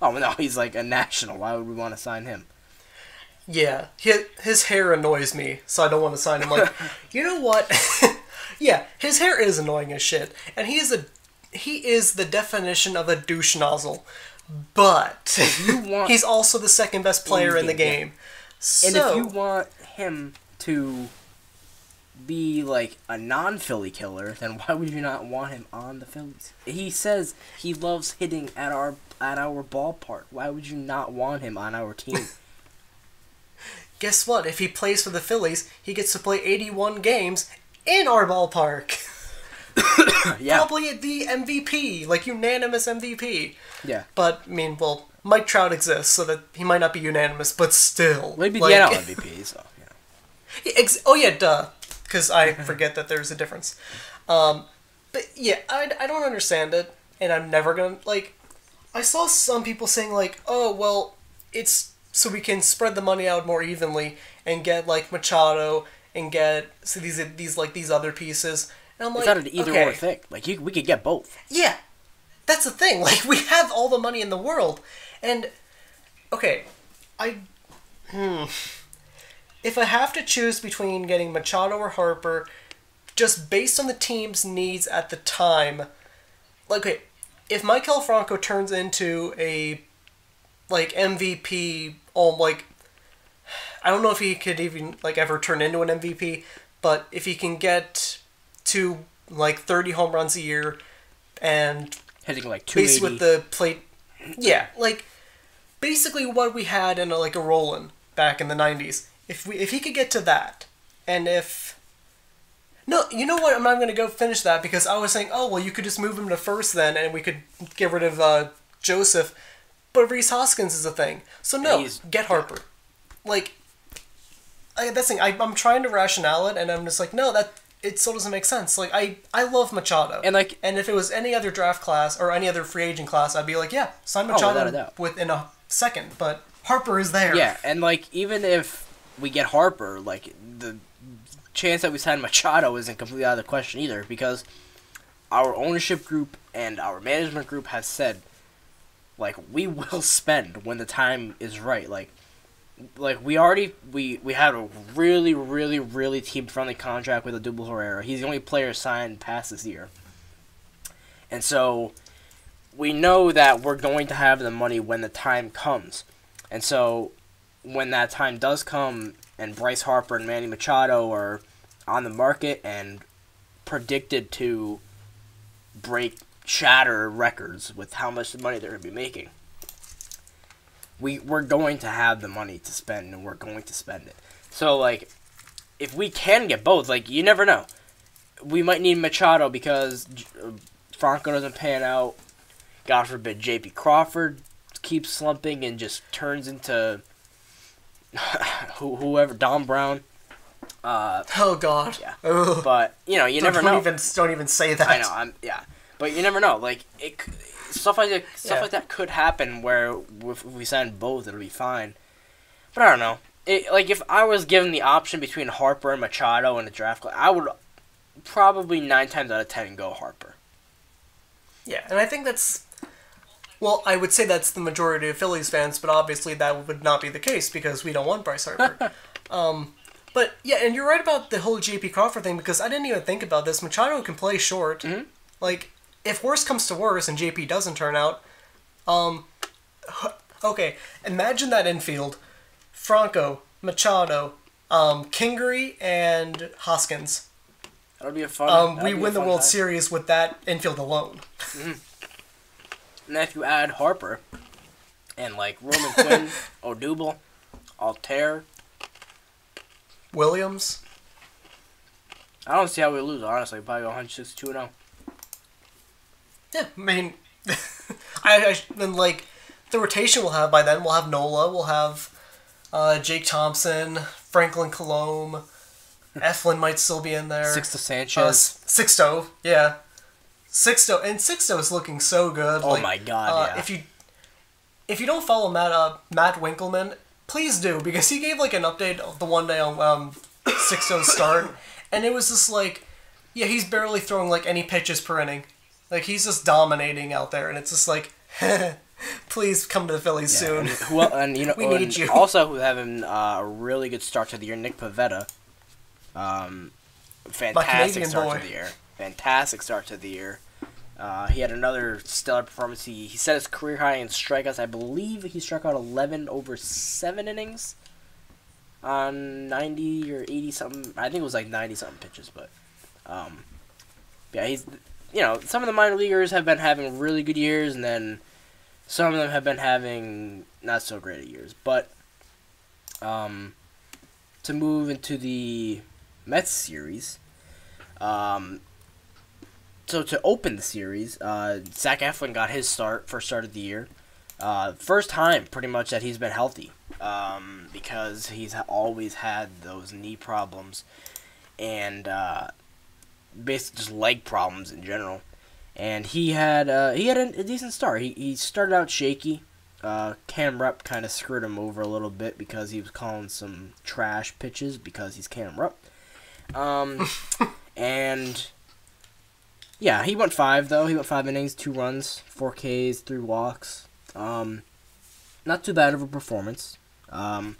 "Oh no, he's like a national. Why would we want to sign him?" Yeah, his, his hair annoys me, so I don't want to sign him. Like, you know what? Yeah, his hair is annoying as shit, and he is a he is the definition of a douche nozzle. But you want he's also the second best player in the game. Yeah. So, and if you want him to be like a non-Philly killer, then why would you not want him on the Phillies? He says he loves hitting at our at our ballpark. Why would you not want him on our team? Guess what? If he plays for the Phillies, he gets to play eighty-one games in our ballpark. Yeah. Probably the M V P, like unanimous M V P. Yeah. But, I mean, well, Mike Trout exists, so that he might not be unanimous, but still. Maybe well, like, the N L M V P, so, yeah. Ex oh, yeah, duh. Because I forget that there's a difference. Um, but, yeah, I, I don't understand it, and I'm never going to, like, I saw some people saying, like, oh, well, it's... so we can spread the money out more evenly and get like Machado and get so these these like these other pieces. And I'm like, it's not an either okay. or thing. Like you, we could get both. Yeah, that's the thing. Like we have all the money in the world, and okay, I hmm. If I have to choose between getting Machado or Harper, just based on the team's needs at the time, like okay, if Michael Franco turns into a like M V P. Oh, like, I don't know if he could even, like, ever turn into an M V P, but if he can get to, like, thirty home runs a year and hitting like two eighty. Based with the plate. Yeah, like basically what we had in a, like a Roland back in the nineties. If we if he could get to that, and if no, you know what? I'm not going to go finish that because I was saying, oh well, you could just move him to first then, and we could get rid of uh, Joseph. But Rhys Hoskins is a thing, so no, He's, get Harper. Yeah. Like I, that's the thing. I, I'm trying to rationale it, and I'm just like, no, that it still doesn't make sense. Like I, I love Machado, and like, and if it was any other draft class or any other free agent class, I'd be like, yeah, sign Machado oh, within a second. But Harper is there. Yeah, and like even if we get Harper, like the chance that we sign Machado isn't completely out of the question either, because our ownership group and our management group have said, like, we will spend when the time is right. Like, like we already we we had a really really really team friendly contract with Odubel Herrera. He's the only player signed past this year, and so we know that we're going to have the money when the time comes, and so. When that time does come and Bryce Harper and Manny Machado are on the market and predicted to break, shatter records with how much money they're going to be making, we, we're going to have the money to spend, and we're going to spend it. So, like, if we can get both, like, you never know. We might need Machado because Franco doesn't pan out. God forbid J P. Crawford keeps slumping and just turns into... whoever, Dom Brown. Uh, oh God. Yeah. Ugh. But you know, you don't, never know. Don't even, don't even say that. I know. I'm, yeah. But you never know. Like it, stuff like that, stuff yeah. like that could happen. Where if we sign both, it'll be fine. But I don't know. It, like if I was given the option between Harper and Machado in the draft class, I would probably nine times out of ten go Harper. Yeah, and I think that's. Well, I would say that's the majority of Phillies fans, but obviously that would not be the case because we don't want Bryce Harper. um, but, yeah, and you're right about the whole J P. Crawford thing because I didn't even think about this. Machado can play short. Mm-hmm. Like, if worse comes to worse and J P doesn't turn out, um, okay, imagine that infield. Franco, Machado, um, Kingery, and Hoskins. That would be a fun... Um, we win the World Series with that infield alone. Mm-hmm. And if you add Harper and, like, Roman Quinn, Odubel, Altair. Williams. I don't see how we lose, honestly. Probably one sixty-two and oh. Yeah, I mean, I, I, and, like, the rotation we'll have by then, we'll have Nola, we'll have uh, Jake Thompson, Franklin Colomb, Eflin might still be in there. Sixto Sanchez. Uh, Sixto, yeah. Sixto, and Sixto is looking so good. Oh, like, my God, uh, yeah. If you if you don't follow Matt uh, Matt Winkelman, please do, because he gave, like, an update the one day on um, Sixto's start, and it was just like, yeah, he's barely throwing, like, any pitches per inning. Like, he's just dominating out there, and it's just like, please come to the Phillies yeah, soon. And, well, and, you know, we need you. Also, having uh, a really good start to the year, Nick Pivetta. Um, fantastic start boy. to the year. Fantastic start to the year. Uh, he had another stellar performance. He, he set his career high in strikeouts. I believe he struck out eleven over seven innings on ninety or eighty something. I think it was like ninety something pitches, but um, yeah, he's you know some of the minor leaguers have been having really good years, and then some of them have been having not so great years. But um, to move into the Mets series, um. So to open the series, uh, Zac Eflin got his start, first start of the year. Uh, first time, pretty much, that he's been healthy um, because he's always had those knee problems and uh, basically just leg problems in general. And he had uh, he had a, a decent start. He he started out shaky. Uh, Cam Rupp kind of screwed him over a little bit because he was calling some trash pitches because he's Cam Rupp. Um, and... Yeah, he went five, though. He went five innings, two runs, four Ks, three walks. Um, not too bad of a performance. Um,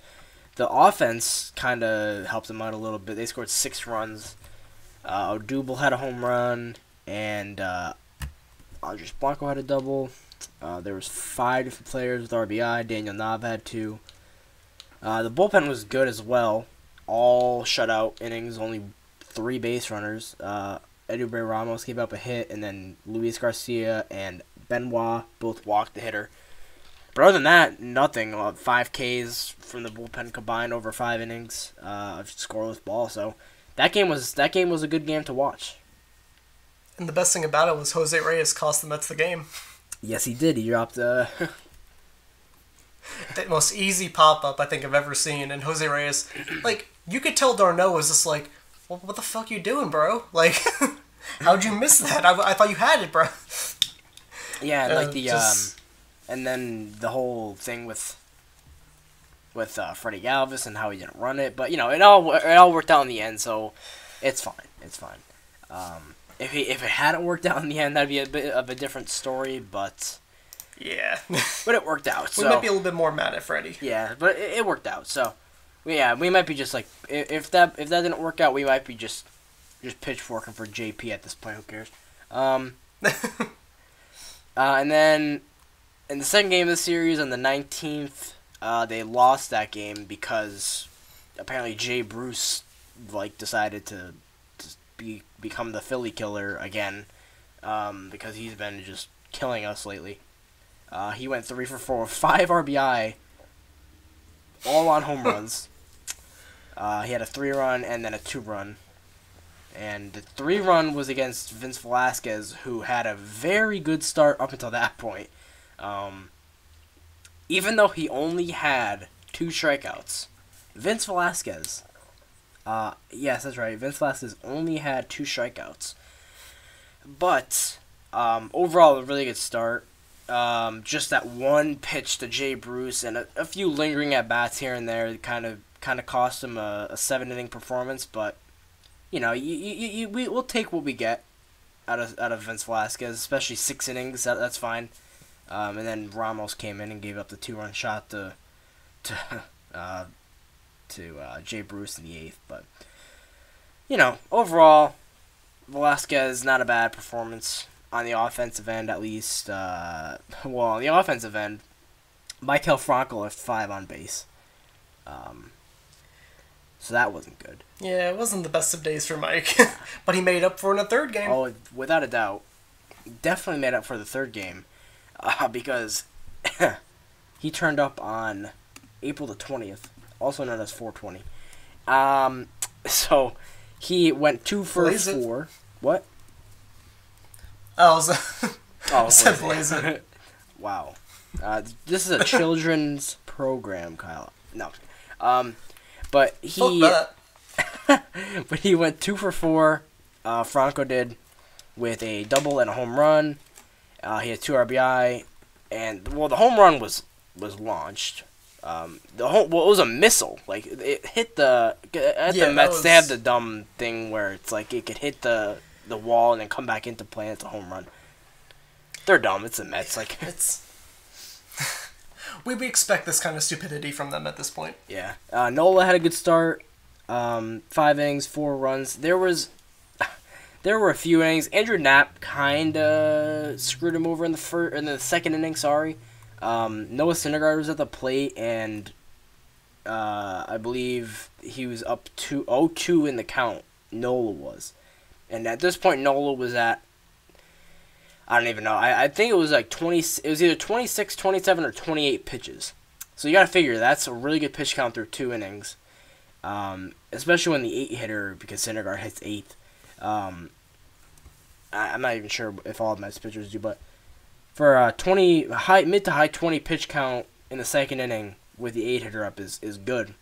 the offense kind of helped him out a little bit. They scored six runs. Uh, Odubel had a home run, and uh, Andres Blanco had a double. Uh, there was five different players with R B I. Daniel Nava had two. Uh, the bullpen was good as well. All shutout innings, only three base runners. Uh... Eduardo Ramos gave up a hit, and then Luis Garcia and Benoit both walked the hitter. But other than that, nothing. Uh, five Ks from the bullpen combined over five innings uh, of scoreless ball. So that game was that game was a good game to watch. And the best thing about it was Jose Reyes cost the Mets the game. Yes, he did. He dropped uh... the most easy pop up I think I've ever seen. And Jose Reyes, like you could tell D'Arnaud was just like, well, "What the fuck you doing, bro? Like, how'd you miss that? I, I thought you had it, bro." Yeah, and uh, like the. Just... Um... And then the whole thing with with uh, Freddie Galvis and how he didn't run it, but you know it all it all worked out in the end, so it's fine, it's fine. Um, if he, if it hadn't worked out in the end, that'd be a bit of a different story, but yeah, but it worked out. So. We might be a little bit more mad at Freddie. Yeah, but it, it worked out. So yeah, we might be just like if that if that didn't work out, we might be just just pitchforking for J P at this point. Who cares? Um, uh, and then. In the second game of the series, on the nineteenth, uh, they lost that game because apparently Jay Bruce like decided to, to be become the Philly killer again um, because he's been just killing us lately. Uh, he went three for four, five R B I, all on home runs. Uh, he had a three-run and then a two-run. And the three-run was against Vince Velasquez, who had a very good start up until that point. Um, even though he only had two strikeouts, Vince Velasquez, uh, yes, that's right, Vince Velasquez only had two strikeouts, but, um, overall, a really good start, um, just that one pitch to Jay Bruce, and a, a few lingering at-bats here and there, kind of, kind of cost him a, a seven-inning performance, but, you know, you, you, you, we, we'll take what we get out of, out of Vince Velasquez, especially six innings, that, that's fine. Um, and then Ramos came in and gave up the two-run shot to to uh, to uh, Jay Bruce in the eighth. But, you know, overall, Velasquez, not a bad performance on the offensive end, at least. Uh, well, on the offensive end, Michael Franco left five on base. Um, so that wasn't good. Yeah, it wasn't the best of days for Mike. But he made up for it in the third game. Oh, without a doubt. Definitely made up for the third game. Uh, because he turned up on April the twentieth, also known as four twenty. Um, so he went two for Blaze four. It. What? Oh, was a... oh, said Blaze it. It. Wow. Uh, this is a children's program, Kyle. No, um, but he, but he went two for four. Uh, Franco did with a double and a home run. Uh, he had two R B I, and, well, the home run was, was launched. Um, the home, well, it was a missile. Like, it hit the, at yeah, the Mets, was... they have the dumb thing where it's like it could hit the, the wall and then come back into play, and it's a home run. They're dumb. It's the Mets. Like, it's, we, we expect this kind of stupidity from them at this point. Yeah. Uh, Nola had a good start. Um, five innings, four runs. There was... There were a few innings. Andrew Knapp kind of screwed him over in the first, in the second inning. Sorry, um, Noah Syndergaard was at the plate, and uh, I believe he was up to oh two in the count. Nola was, and at this point, Nola was at I don't even know. I, I think it was like twenty. It was either twenty-six, twenty-seven, or twenty-eight pitches. So you got to figure that's a really good pitch count through two innings, um, especially when the eight hitter because Syndergaard hits eighth. Um, I, I'm not even sure if all of my pitchers do, but for a twenty high, mid to high twenty pitch count in the second inning with the eight hitter up is, is good.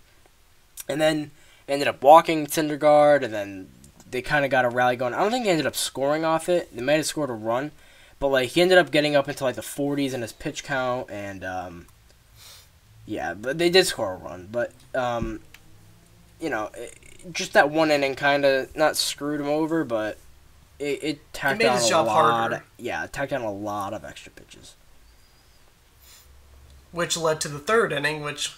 And then they ended up walking Syndergaard, and then they kind of got a rally going. I don't think they ended up scoring off it. They might have scored a run, but like he ended up getting up into like the forties in his pitch count, and um, yeah, but they did score a run. But um, you know. It, Just that one inning kind of not screwed him over, but it, it tacked down a lot. Of, yeah, it tacked down a lot of extra pitches, which led to the third inning. Which,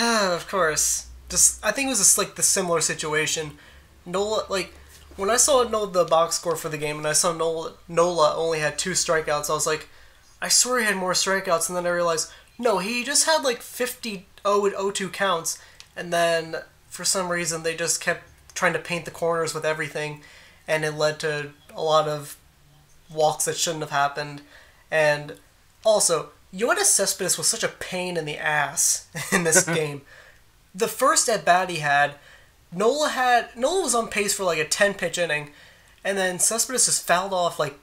of course, just I think it was just like the similar situation. Nola, like when I saw Nola the box score for the game, and I saw Nola, Nola only had two strikeouts. I was like, I swear he had more strikeouts, and then I realized no, he just had like fifty oh and oh two counts, and then. For some reason, they just kept trying to paint the corners with everything, and it led to a lot of walks that shouldn't have happened, And also, Yoenis Cespedes was such a pain in the ass in this game. The first at bat he had, Nola had Nola was on pace for like a ten-pitch inning, and then Cespedes just fouled off like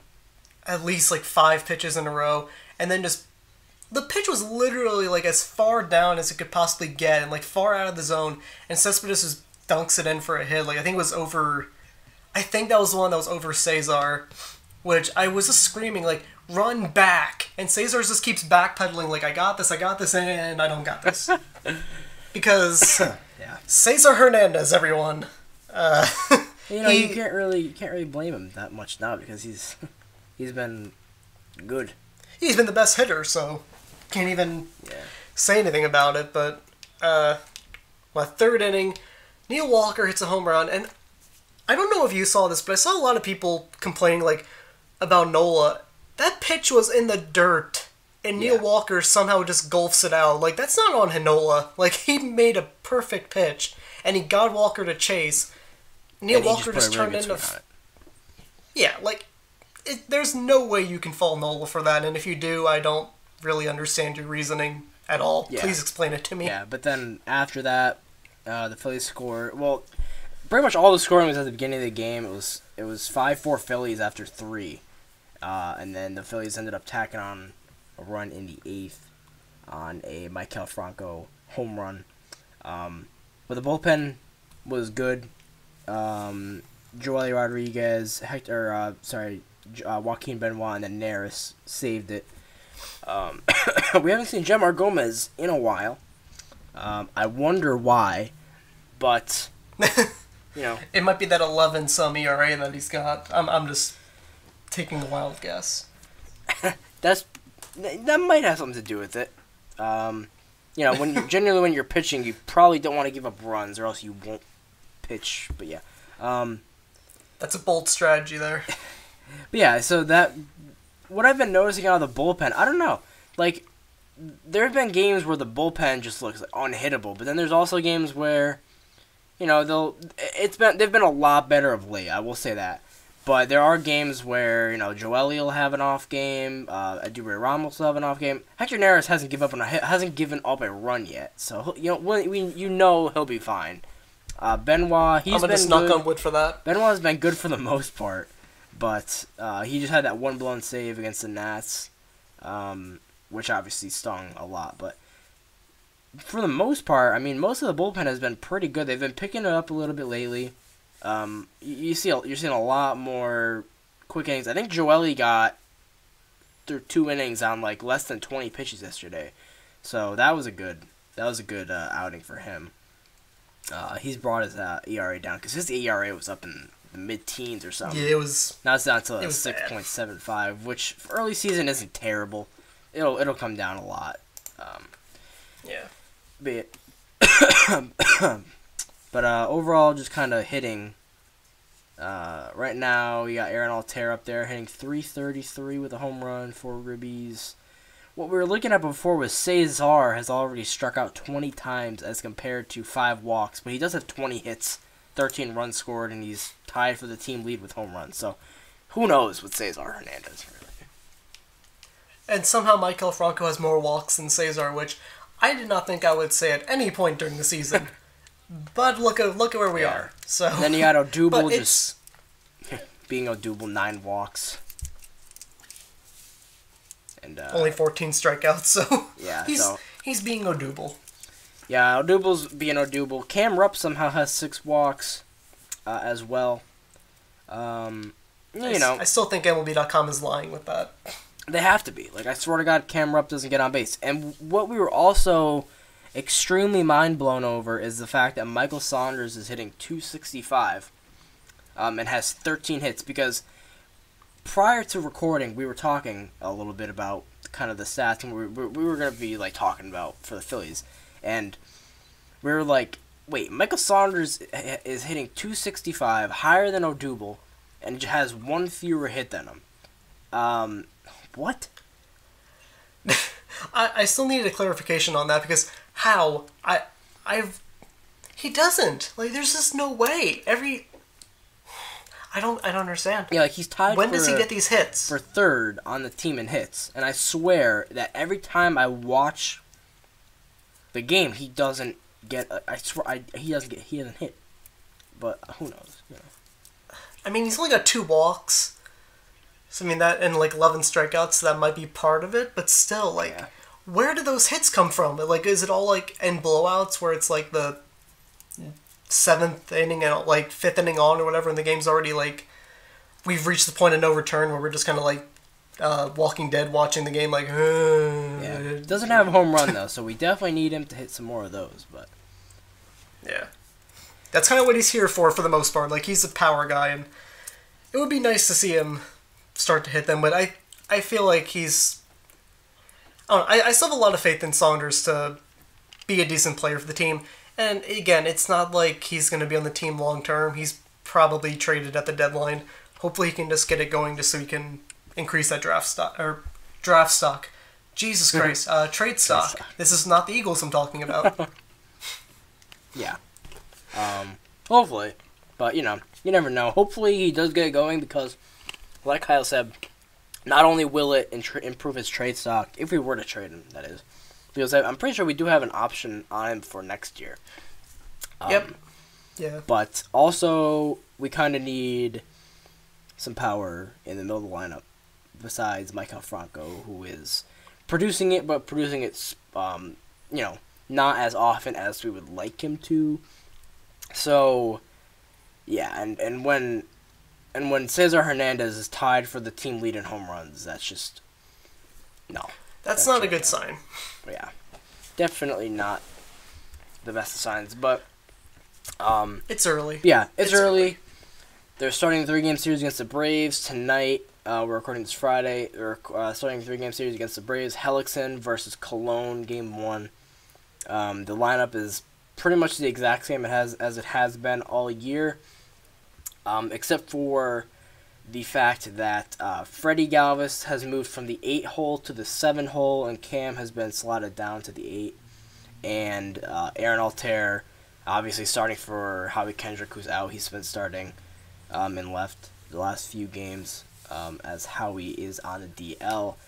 at least like five pitches in a row, and then just the pitch was literally like as far down as it could possibly get, and like far out of the zone, and Cespedes just dunks it in for a hit. Like I think it was over. I think that was the one that was over Cesar, which I was just screaming like, run back, and Cesar just keeps backpedaling like, I got this, I got this, and I don't got this. Because yeah. Cesar Hernandez, everyone. Uh, you know, he, you can't really you can't really blame him that much now because he's he's been good. He's been the best hitter, so can't even yeah. say anything about it. But uh, my third inning, Neil Walker hits a home run, and I don't know if you saw this, but I saw a lot of people complaining like about Nola. That pitch was in the dirt. And Neil yeah. Walker somehow just golfs it out. Like, that's not on Hinola. Like, he made a perfect pitch, and he got Walker to chase. Neil and Walker just, just turned into... F- yeah, like, it, there's no way you can fault Nola for that, and if you do, I don't really understand your reasoning at all. Yeah. Please explain it to me. Yeah, but then after that, uh, the Phillies score... Well, pretty much all the scoring was at the beginning of the game. It was it was five four Phillies after three, uh, and then the Phillies ended up tacking on... run in the eighth on a Michael Franco home run. Um, but the bullpen was good. Um, Joely Rodriguez, Hector, uh, sorry, uh, Joaquin Benoit, and then Neris saved it. Um, we haven't seen Gemar Gomez in a while. Um, I wonder why, but, you know. It might be that eleven-some E R A that he's got. I'm, I'm just taking a wild guess. That's... That might have something to do with it. Um, you know, when generally when you're pitching, you probably don't want to give up runs, or else you won't pitch. But yeah, um, that's a bold strategy there. But yeah, so that what I've been noticing out of the bullpen, I don't know. Like there have been games where the bullpen just looks like unhittable, but then there's also games where, you know, they'll it's been they've been a lot better of late. I will say that. But there are games where, you know, Joely will have an off game. Uh, Aduber Ramos will have an off game. Hector Neris hasn't given up on a hasn't given up a run yet, so you know when, when, you know he'll be fine. Uh, Benoit, he's I'm gonna been knock good. on wood for that. Benoit's been good for the most part, but uh, he just had that one blown save against the Nats, um, which obviously stung a lot. But for the most part, I mean, most of the bullpen has been pretty good. They've been picking it up a little bit lately. Um, you, you see, you're seeing a lot more quick innings. I think Joely got through two innings on like less than twenty pitches yesterday, so that was a good that was a good uh, outing for him. Uh, he's brought his uh, E R A down because his E R A was up in the mid teens or something. Yeah, it was. Now it's down to like six point seven five, which for early season isn't terrible. It'll it'll come down a lot. Um, yeah, but. But uh, overall, just kind of hitting. Uh, right now, we got Aaron Altair up there hitting three thirty-three with a home run, four ribbies. What we were looking at before was Cesar has already struck out twenty times as compared to five walks, but he does have twenty hits, thirteen runs scored, and he's tied for the team lead with home runs. So who knows with Cesar Hernandez, really. And somehow Michael Franco has more walks than Cesar, which I did not think I would say at any point during the season. But look at look at where we yeah. are. So and then you got Odubel just being Odubel, nine walks, and uh, only fourteen strikeouts. So yeah, he's so. he's being Odubel. Yeah, Odubel's being Odubel. Cam Rupp somehow has six walks uh, as well. Um, you I, know, I still think M L B dot com is lying with that. They have to be. Like I swear to God, Cam Rupp doesn't get on base. And what we were also extremely mind blown over is the fact that Michael Saunders is hitting two sixty-five um, and has thirteen hits, because prior to recording we were talking a little bit about kind of the stats, and we, we, we were going to be like talking about for the Phillies, and we were like, wait, Michael Saunders is hitting two sixty-five, higher than Odubel, and has one fewer hit than him. Um, what? I, I still needed a clarification on that, because how I I've he doesn't like there's just no way every I don't I don't understand. Yeah, like he's tied when for, does he get these hits? For third on the team in hits. And I swear that every time I watch the game, he doesn't get a, I swear I, he doesn't get he doesn't hit. But who knows? You know. I mean, he's only got two walks. So I mean that and like eleven strikeouts, so that might be part of it, but still like yeah. Where do those hits come from? Like, is it all, like, in blowouts where it's, like, the seventh inning and, like, fifth inning on or whatever, and the game's already, like, we've reached the point of no return where we're just kind of, like, uh, Walking Dead watching the game, like, uh, yeah. Doesn't have a home run, though, so we definitely need him to hit some more of those, but. Yeah. That's kind of what he's here for, for the most part. Like, he's a power guy, and it would be nice to see him start to hit them, but I, I feel like he's... I, I still have a lot of faith in Saunders to be a decent player for the team. And again, it's not like he's going to be on the team long term. He's probably traded at the deadline. Hopefully he can just get it going just so he can increase that draft stock. Or draft stock. Jesus Christ. uh, trade stock. This is not the Eagles I'm talking about. Yeah. Um, hopefully. But, you know, you never know. Hopefully he does get it going because, like Kyle said... Not only will it improve his trade stock, if we were to trade him, that is, because I'm pretty sure we do have an option on him for next year. Um, yep. Yeah. But also, we kind of need some power in the middle of the lineup, besides Michael Franco, who is producing it, but producing it, um, you know, not as often as we would like him to. So, yeah, and, and when... And when Cesar Hernandez is tied for the team lead in home runs, that's just... No. That's, that's not a good sign. Yeah. Definitely not the best of signs, but... Um, it's early. Yeah, it's, it's early. early. They're starting a three-game series against the Braves tonight. Uh, we're recording this Friday. They're uh, starting a three-game series against the Braves. Hellickson versus Cologne, game one. Um, the lineup is pretty much the exact same it has as it has been all year. Um, except for the fact that uh, Freddie Galvis has moved from the eight hole to the seven hole, and Cam has been slotted down to the eight. And uh, Aaron Altair, obviously starting for Howie Kendrick, who's out. He's been starting um, and left the last few games um, as Howie is on the D L.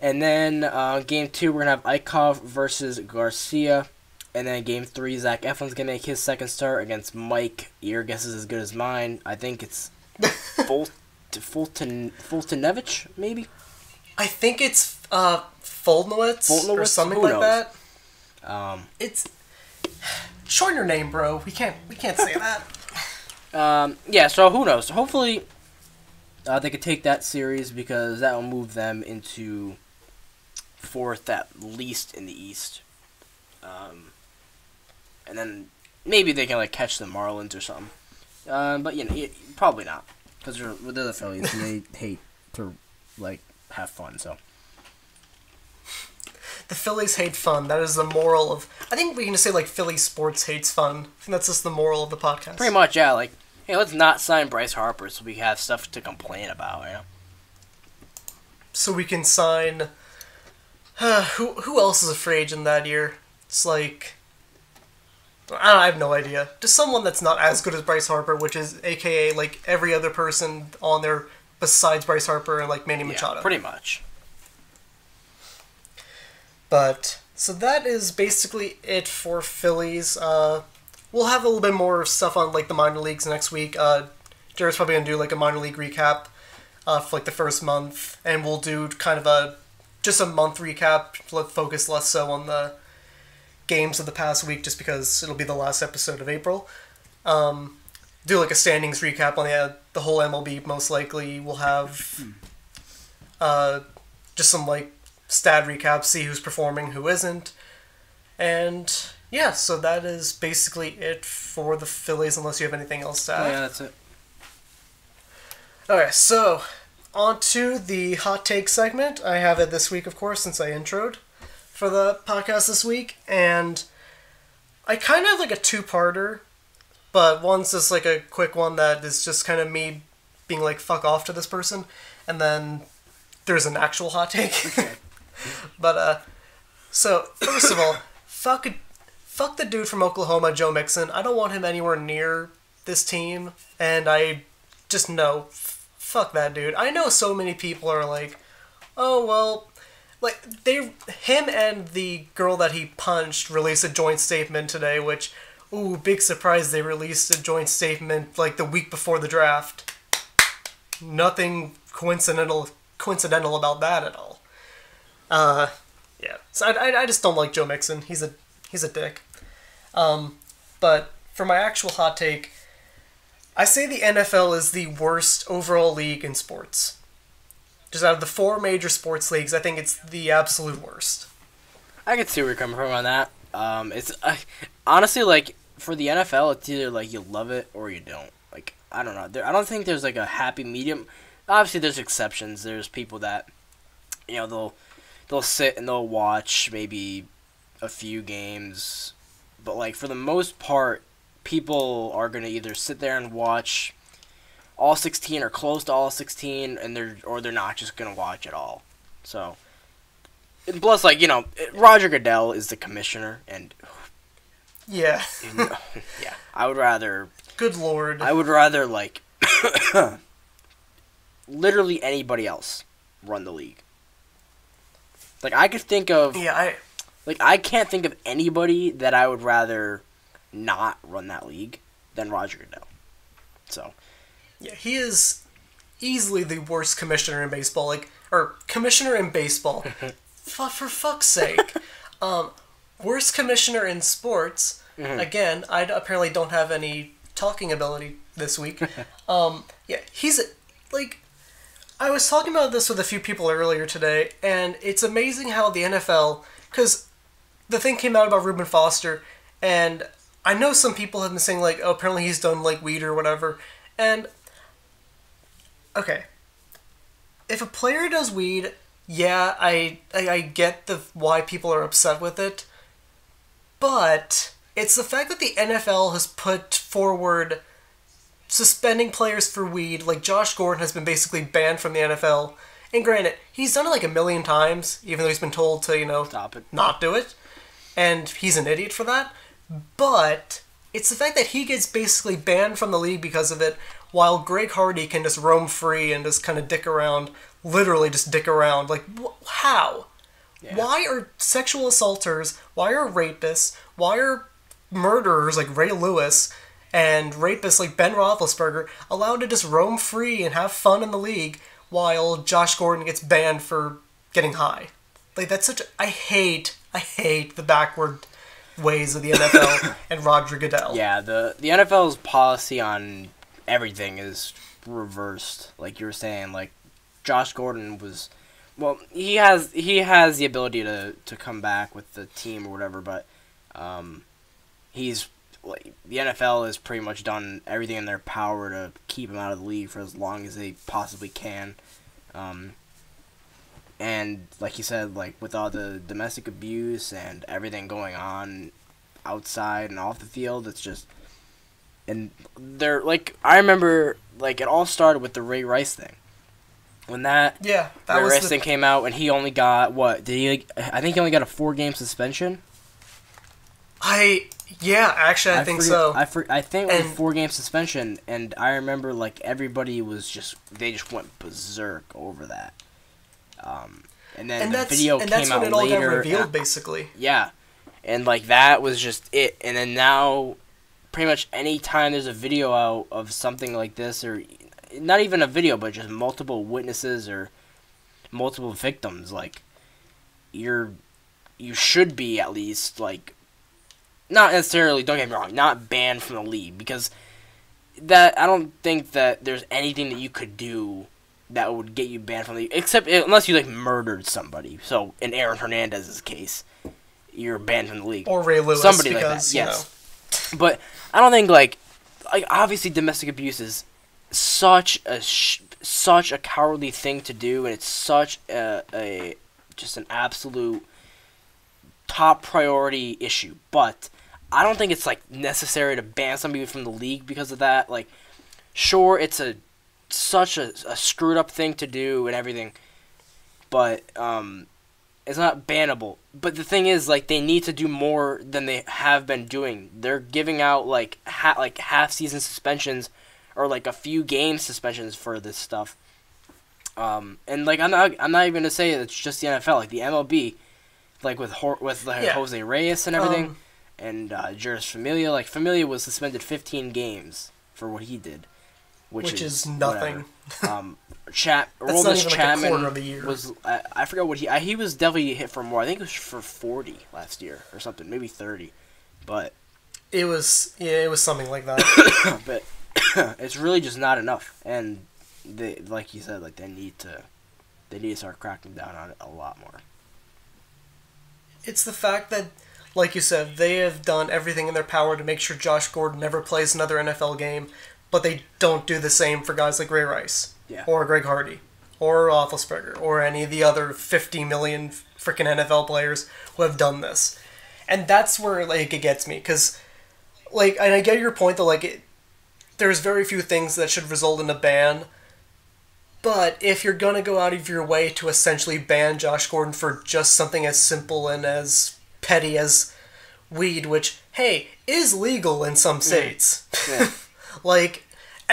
And then uh, game two, we're going to have Eichhoff versus Garcia. And then game three, Zach Eflin's going to make his second start against Mike. Your guess is as good as mine. I think it's Fult, Fulton, Fultonevich, maybe? I think it's uh, Fultonewicz, Fultonewicz or something like that. Um, it's... Shorten your name, bro. We can't we can't say that. Um, yeah, so who knows? Hopefully uh, they could take that series because that will move them into fourth at least in the East. Um... And then maybe they can, like, catch the Marlins or something. Uh, but, you know, it, probably not. Because they're, they're the Phillies, and they hate to, like, have fun, so. The Phillies hate fun. That is the moral of... I think we can just say, like, Philly sports hates fun. I think that's just the moral of the podcast. Pretty much, yeah. Like, hey, let's not sign Bryce Harper so we have stuff to complain about, you know? So we can sign... Uh, who, who else is a free agent that year? It's like... I have no idea. Just someone that's not as good as Bryce Harper, which is A K A like every other person on there besides Bryce Harper and like Manny yeah, Machado. Pretty much. But so that is basically it for Phillies. Uh, we'll have a little bit more stuff on like the minor leagues next week. Uh, Jared's probably gonna do like a minor league recap uh, for like the first month, and we'll do kind of a just a month recap. Focus less so on the games of the past week just because it'll be the last episode of April. Um, do like a standings recap on the, the whole M L B most likely. We'll have uh, just some like stat recaps, see who's performing, who isn't. And yeah, so that is basically it for the Phillies unless you have anything else to add. Yeah, that's it. Alright, so on to the hot take segment. I have it this week, of course, since I introed for the podcast this week, and I kind of have like a two-parter, but one's just like a quick one that is just kind of me being like, fuck off to this person, and then there's an actual hot take. Okay. But, uh, so, first of all, fuck, fuck the dude from Oklahoma, Joe Mixon. I don't want him anywhere near this team, and I just no, f- fuck that dude. I know so many people are like, oh, well, like, they, him and the girl that he punched released a joint statement today, which, ooh, big surprise, they released a joint statement, like, the week before the draft. Nothing coincidental coincidental about that at all. Uh, yeah. So I, I, I just don't like Joe Mixon. He's a, he's a dick. Um, but for my actual hot take, I say the N F L is the worst overall league in sports. Just out of the four major sports leagues, I think it's the absolute worst. I can see where you're coming from on that. Um, it's uh, honestly, like, for the N F L, it's either, like, you love it or you don't. Like, I don't know. There, I don't think there's, like, a happy medium. Obviously, there's exceptions. There's people that, you know, they'll they'll sit and they'll watch maybe a few games. But, like, for the most part, people are going to either sit there and watch all sixteen or close to all sixteen, and they're or they're not just gonna watch at all. So, and plus, like, you know, Roger Goodell is the commissioner, and yeah, and, yeah, I would rather. Good lord. I would rather, like, literally anybody else run the league. Like, I could think of yeah, I like I can't think of anybody that I would rather not run that league than Roger Goodell. So. Yeah, he is easily the worst commissioner in baseball, like, or commissioner in baseball, for, for fuck's sake. Um, worst commissioner in sports, mm-hmm. Again, I apparently don't have any talking ability this week. Um, yeah, he's, a, like, I was talking about this with a few people earlier today, and it's amazing how the N F L, because the thing came out about Reuben Foster, and I know some people have been saying, like, oh, apparently he's done, like, weed or whatever, and... Okay, if a player does weed, yeah, I, I I get the why people are upset with it, but it's the fact that the N F L has put forward suspending players for weed. Like, Josh Gordon has been basically banned from the N F L, and granted, he's done it like a million times, even though he's been told to, you know, Stop it. not do it, and he's an idiot for that, but it's the fact that he gets basically banned from the league because of it, while Greg Hardy can just roam free and just kind of dick around, literally just dick around. Like, wh- how? Yeah. Why are sexual assaulters, why are rapists, why are murderers like Ray Lewis and rapists like Ben Roethlisberger allowed to just roam free and have fun in the league while Josh Gordon gets banned for getting high? Like, that's such a... I hate, I hate the backward ways of the N F L and Roger Goodell. Yeah, the, the N F L's policy on... everything is reversed, like you were saying. Like, Josh Gordon was, well, he has he has the ability to, to come back with the team or whatever, but um, he's like, the N F L has pretty much done everything in their power to keep him out of the league for as long as they possibly can. Um, and like you said, like, with all the domestic abuse and everything going on outside and off the field, it's just. And they're, like, I remember, like, it all started with the Ray Rice thing. When that, yeah, that Ray was Rice the... thing came out, and he only got, what, did he, like, I think he only got a four-game suspension? I, yeah, actually, I, I think forget, so. I, for, I think and... it was a four-game suspension, and I remember, like, everybody was just, they just went berserk over that. Um, and then and the video and came out later. And that's when it all got revealed, and, basically. Yeah, and, like, that was just it, and then now... pretty much any time there's a video out of something like this, or not even a video, but just multiple witnesses or multiple victims, like, you're, you should be at least, like, not necessarily, don't get me wrong, not banned from the league, because that, I don't think that there's anything that you could do that would get you banned from the league, except, unless you, like, murdered somebody, so, in Aaron Hernandez's case, you're banned from the league. Or Ray Lewis, somebody because, like that, yes. You know. But I don't think, like, like obviously domestic abuse is such a sh- such a cowardly thing to do, and it's such a, a just an absolute top priority issue. But I don't think it's, like, necessary to ban somebody from the league because of that. Like, sure, it's a such a, a screwed up thing to do and everything, but um. It's not bannable. But the thing is, like, they need to do more than they have been doing. They're giving out, like, ha- like half-season suspensions or like a few game suspensions for this stuff. Um, and like I'm not I'm not even gonna say it's just the N F L, like the M L B, like with Ho- with like yeah. Jose Reyes and everything, um, and uh, Juris Familia. Like Familia was suspended fifteen games for what he did, which, which is, is nothing. um, Chat Robles Chapman like a of the year. was I, I forgot what he I, he was definitely hit for more. I think it was for forty last year or something, maybe thirty, but it was yeah it was something like that. But it's really just not enough, and they like you said, like they need to they need to start cracking down on it a lot more. It's the fact that, like you said, they have done everything in their power to make sure Josh Gordon never plays another N F L game, but they don't do the same for guys like Ray Rice, yeah. or Greg Hardy, or Roethlisberger, or any of the other fifty million freaking N F L players who have done this. And that's where like it gets me, because, like, and I get your point that like it, there's very few things that should result in a ban. But if you're going to go out of your way to essentially ban Josh Gordon for just something as simple and as petty as weed, which, hey, is legal in some states. Yeah. Yeah. Like,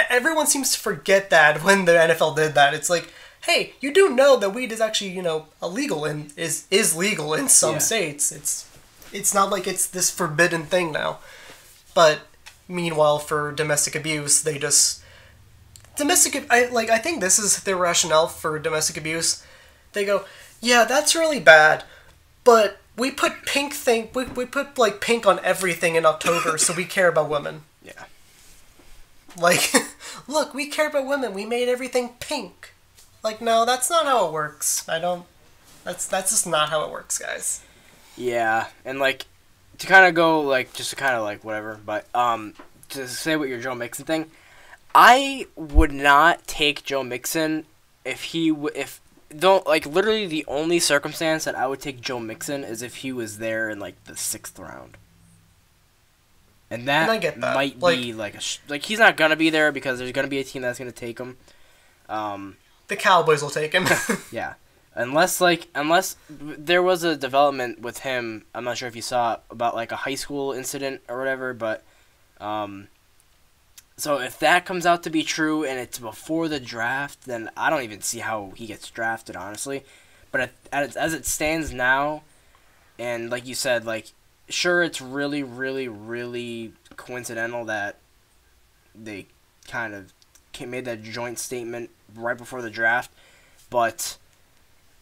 everyone seems to forget that when the N F L did that. It's like, hey, you do know that weed is actually, you know, illegal and is, is legal in some yeah. states. It's it's not like it's this forbidden thing now. But meanwhile, for domestic abuse, they just... Domestic, I like. I think this is their rationale for domestic abuse. They go, yeah, that's really bad, but we put pink thing. We we put like pink on everything in October, so we care about women. Yeah. Like, look, we care about women. We made everything pink. Like, no, that's not how it works. I don't. That's that's just not how it works, guys. Yeah, and like, to kind of go like just to kind of like whatever, but um, to say what your Joe Mixon thing. I would not take Joe Mixon if he w- if don't like literally the only circumstance that I would take Joe Mixon is if he was there in like the sixth round, and that, and I get that. might like, be like a sh- like he's not gonna be there because there's gonna be a team that's gonna take him. Um, the Cowboys will take him. Yeah, unless like unless there was a development with him. I'm not sure if you saw it, about like a high school incident or whatever, but. Um, So if that comes out to be true and it's before the draft, then I don't even see how he gets drafted, honestly. But as it stands now, and like you said, like, sure, it's really, really, really coincidental that they kind of made that joint statement right before the draft. But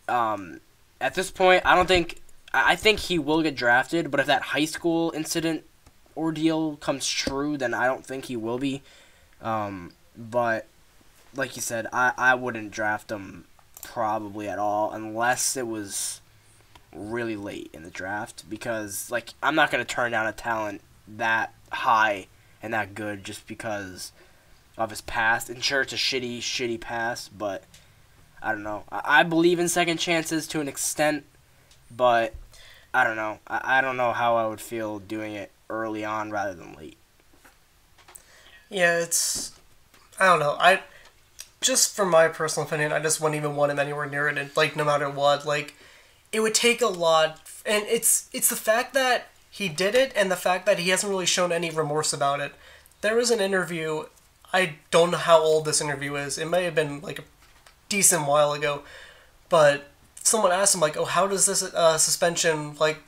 um, at this point, I don't think – I think he will get drafted, but if that high school incident – ordeal comes true, then I don't think he will be. Um, but like you said, I, I wouldn't draft him probably at all unless it was really late in the draft, because like I'm not going to turn down a talent that high and that good just because of his past. And sure, it's a shitty, shitty past, but I don't know. I, I believe in second chances to an extent, but I don't know. I, I don't know how I would feel doing it early on rather than late. Yeah, it's... I don't know. I just, from my personal opinion, I just wouldn't even want him anywhere near it, and, like, no matter what. Like, it would take a lot. And it's it's the fact that he did it and the fact that he hasn't really shown any remorse about it. There was an interview. I don't know how old this interview is. It may have been, like, a decent while ago. But someone asked him, like, oh, how does this uh, suspension, like,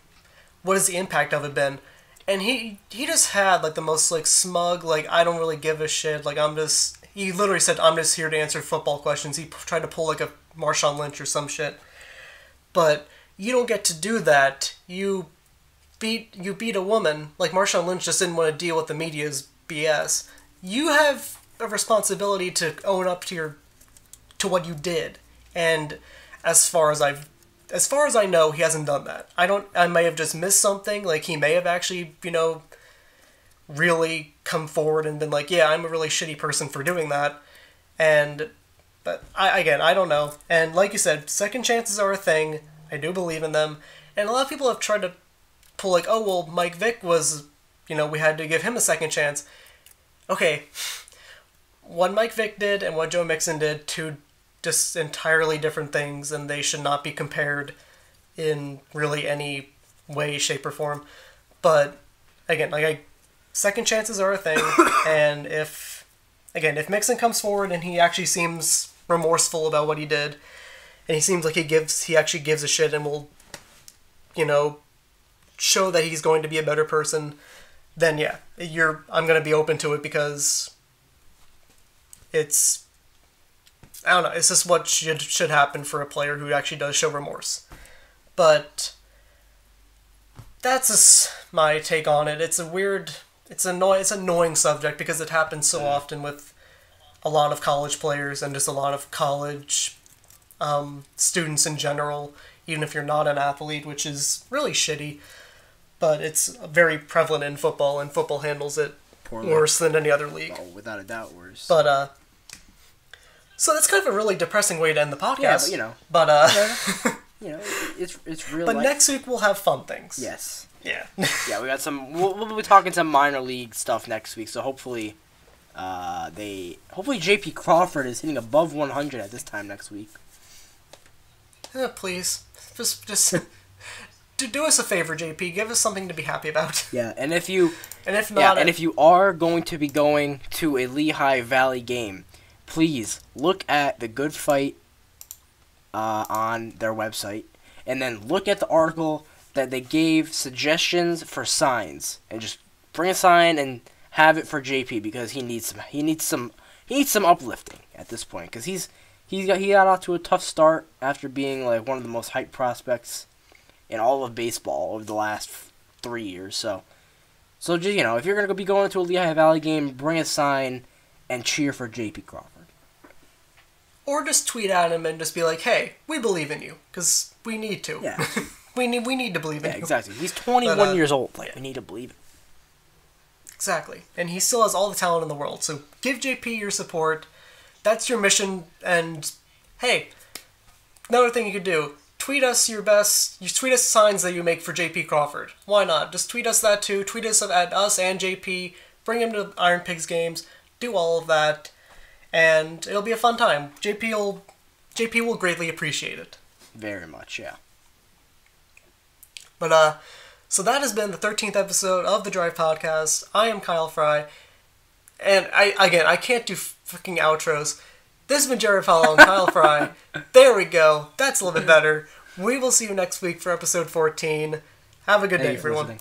what has the impact of it been? And he he just had, like, the most, like, smug, like, I don't really give a shit. Like, I'm just... He literally said, I'm just here to answer football questions. He p- tried to pull, like, a Marshawn Lynch or some shit. But you don't get to do that. You beat you beat a woman. Like, Marshawn Lynch just didn't want to deal with the media's B S. You have a responsibility to own up to your... to what you did. And as far as I've... As far as I know, he hasn't done that. I don't. I may have just missed something. Like, he may have actually, you know, really come forward and been like, yeah, I'm a really shitty person for doing that. And, but, I again, I don't know. And like you said, second chances are a thing. I do believe in them. And a lot of people have tried to pull, like, oh, well, Mike Vick was, you know, we had to give him a second chance. Okay. What Mike Vick did and what Joe Mixon did, to just entirely different things, and they should not be compared in really any way, shape, or form. But again, like I, second chances are a thing, and if again, if Mixon comes forward and he actually seems remorseful about what he did, and he seems like he gives, he actually gives a shit and will, you know, show that he's going to be a better person, then yeah, you're, I'm going to be open to it, because it's, I don't know, it's just what should, should happen for a player who actually does show remorse. But that's just my take on it. It's a weird, it's annoying, it's an annoying subject, because it happens so often with a lot of college players and just a lot of college um, students in general, even if you're not an athlete, which is really shitty. But it's very prevalent in football, and football handles it Portland. worse than any other league. Oh, without a doubt, worse. But, uh, so that's kind of a really depressing way to end the podcast. Yeah, but, you know. But, uh... Yeah. You know, it's it's real. But life. Next week we'll have fun things. Yes. Yeah. Yeah, we got some. We'll, we'll be talking some minor league stuff next week. So hopefully, uh, they hopefully J P Crawford is hitting above one hundred at this time next week. Uh, please, just just do do us a favor, J P. Give us something to be happy about. Yeah, and if you and if not, yeah, and if you are going to be going to a Lehigh Valley game, please look at the Good Fight. Uh, on their website, and then look at the article that they gave suggestions for signs, and just bring a sign and have it for J P, because he needs some he needs some he needs some uplifting at this point, because he's he's got he got off to a tough start after being like one of the most hyped prospects in all of baseball over the last three years. So, so just, you know, if you're gonna be going to a Lehigh Valley game, bring a sign and cheer for J P Crawford. Or just tweet at him and just be like, "Hey, we believe in you, because we need to. Yeah. we need we need to believe in yeah, you." Exactly. He's twenty-one but, uh, years old. Like, yeah. We need to believe in him. Exactly, and he still has all the talent in the world. So give J P your support. That's your mission. And hey, another thing you could do: tweet us your best. You tweet us signs that you make for J P Crawford. Why not? Just tweet us that too. Tweet us at us and J P. Bring him to Iron Pigs games. Do all of that. And it'll be a fun time. J P will J P will greatly appreciate it. Very much, yeah. But uh, so that has been the thirteenth episode of the Drive Podcast. I am Kyle Fry, and I again I can't do fucking outros. This has been Jared Paolo and Kyle Fry. There we go. That's a little bit better. We will see you next week for episode fourteen. Have a good hey, day, everyone. Listening.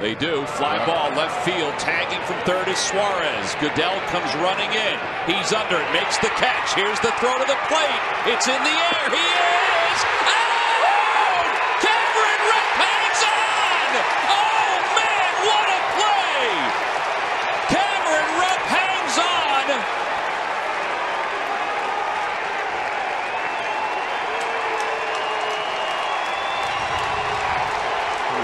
They do. Fly ball left field. Tagging from third is Suarez. Goodell comes running in. He's under it. Makes the catch. Here's the throw to the plate. It's in the air. He is out! Cameron Ripp hangs on! Oh, man, what a play! Cameron Ripp hangs on!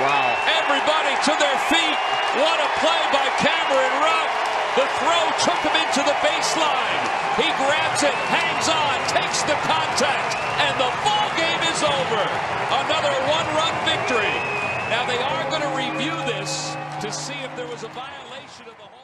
Wow. Everybody to their feet. What a play by Cameron Rupp. The throw took him into the baseline. He grabs it, hangs on, takes the contact, and the ball game is over. Another one-run victory. Now they are going to review this to see if there was a violation of the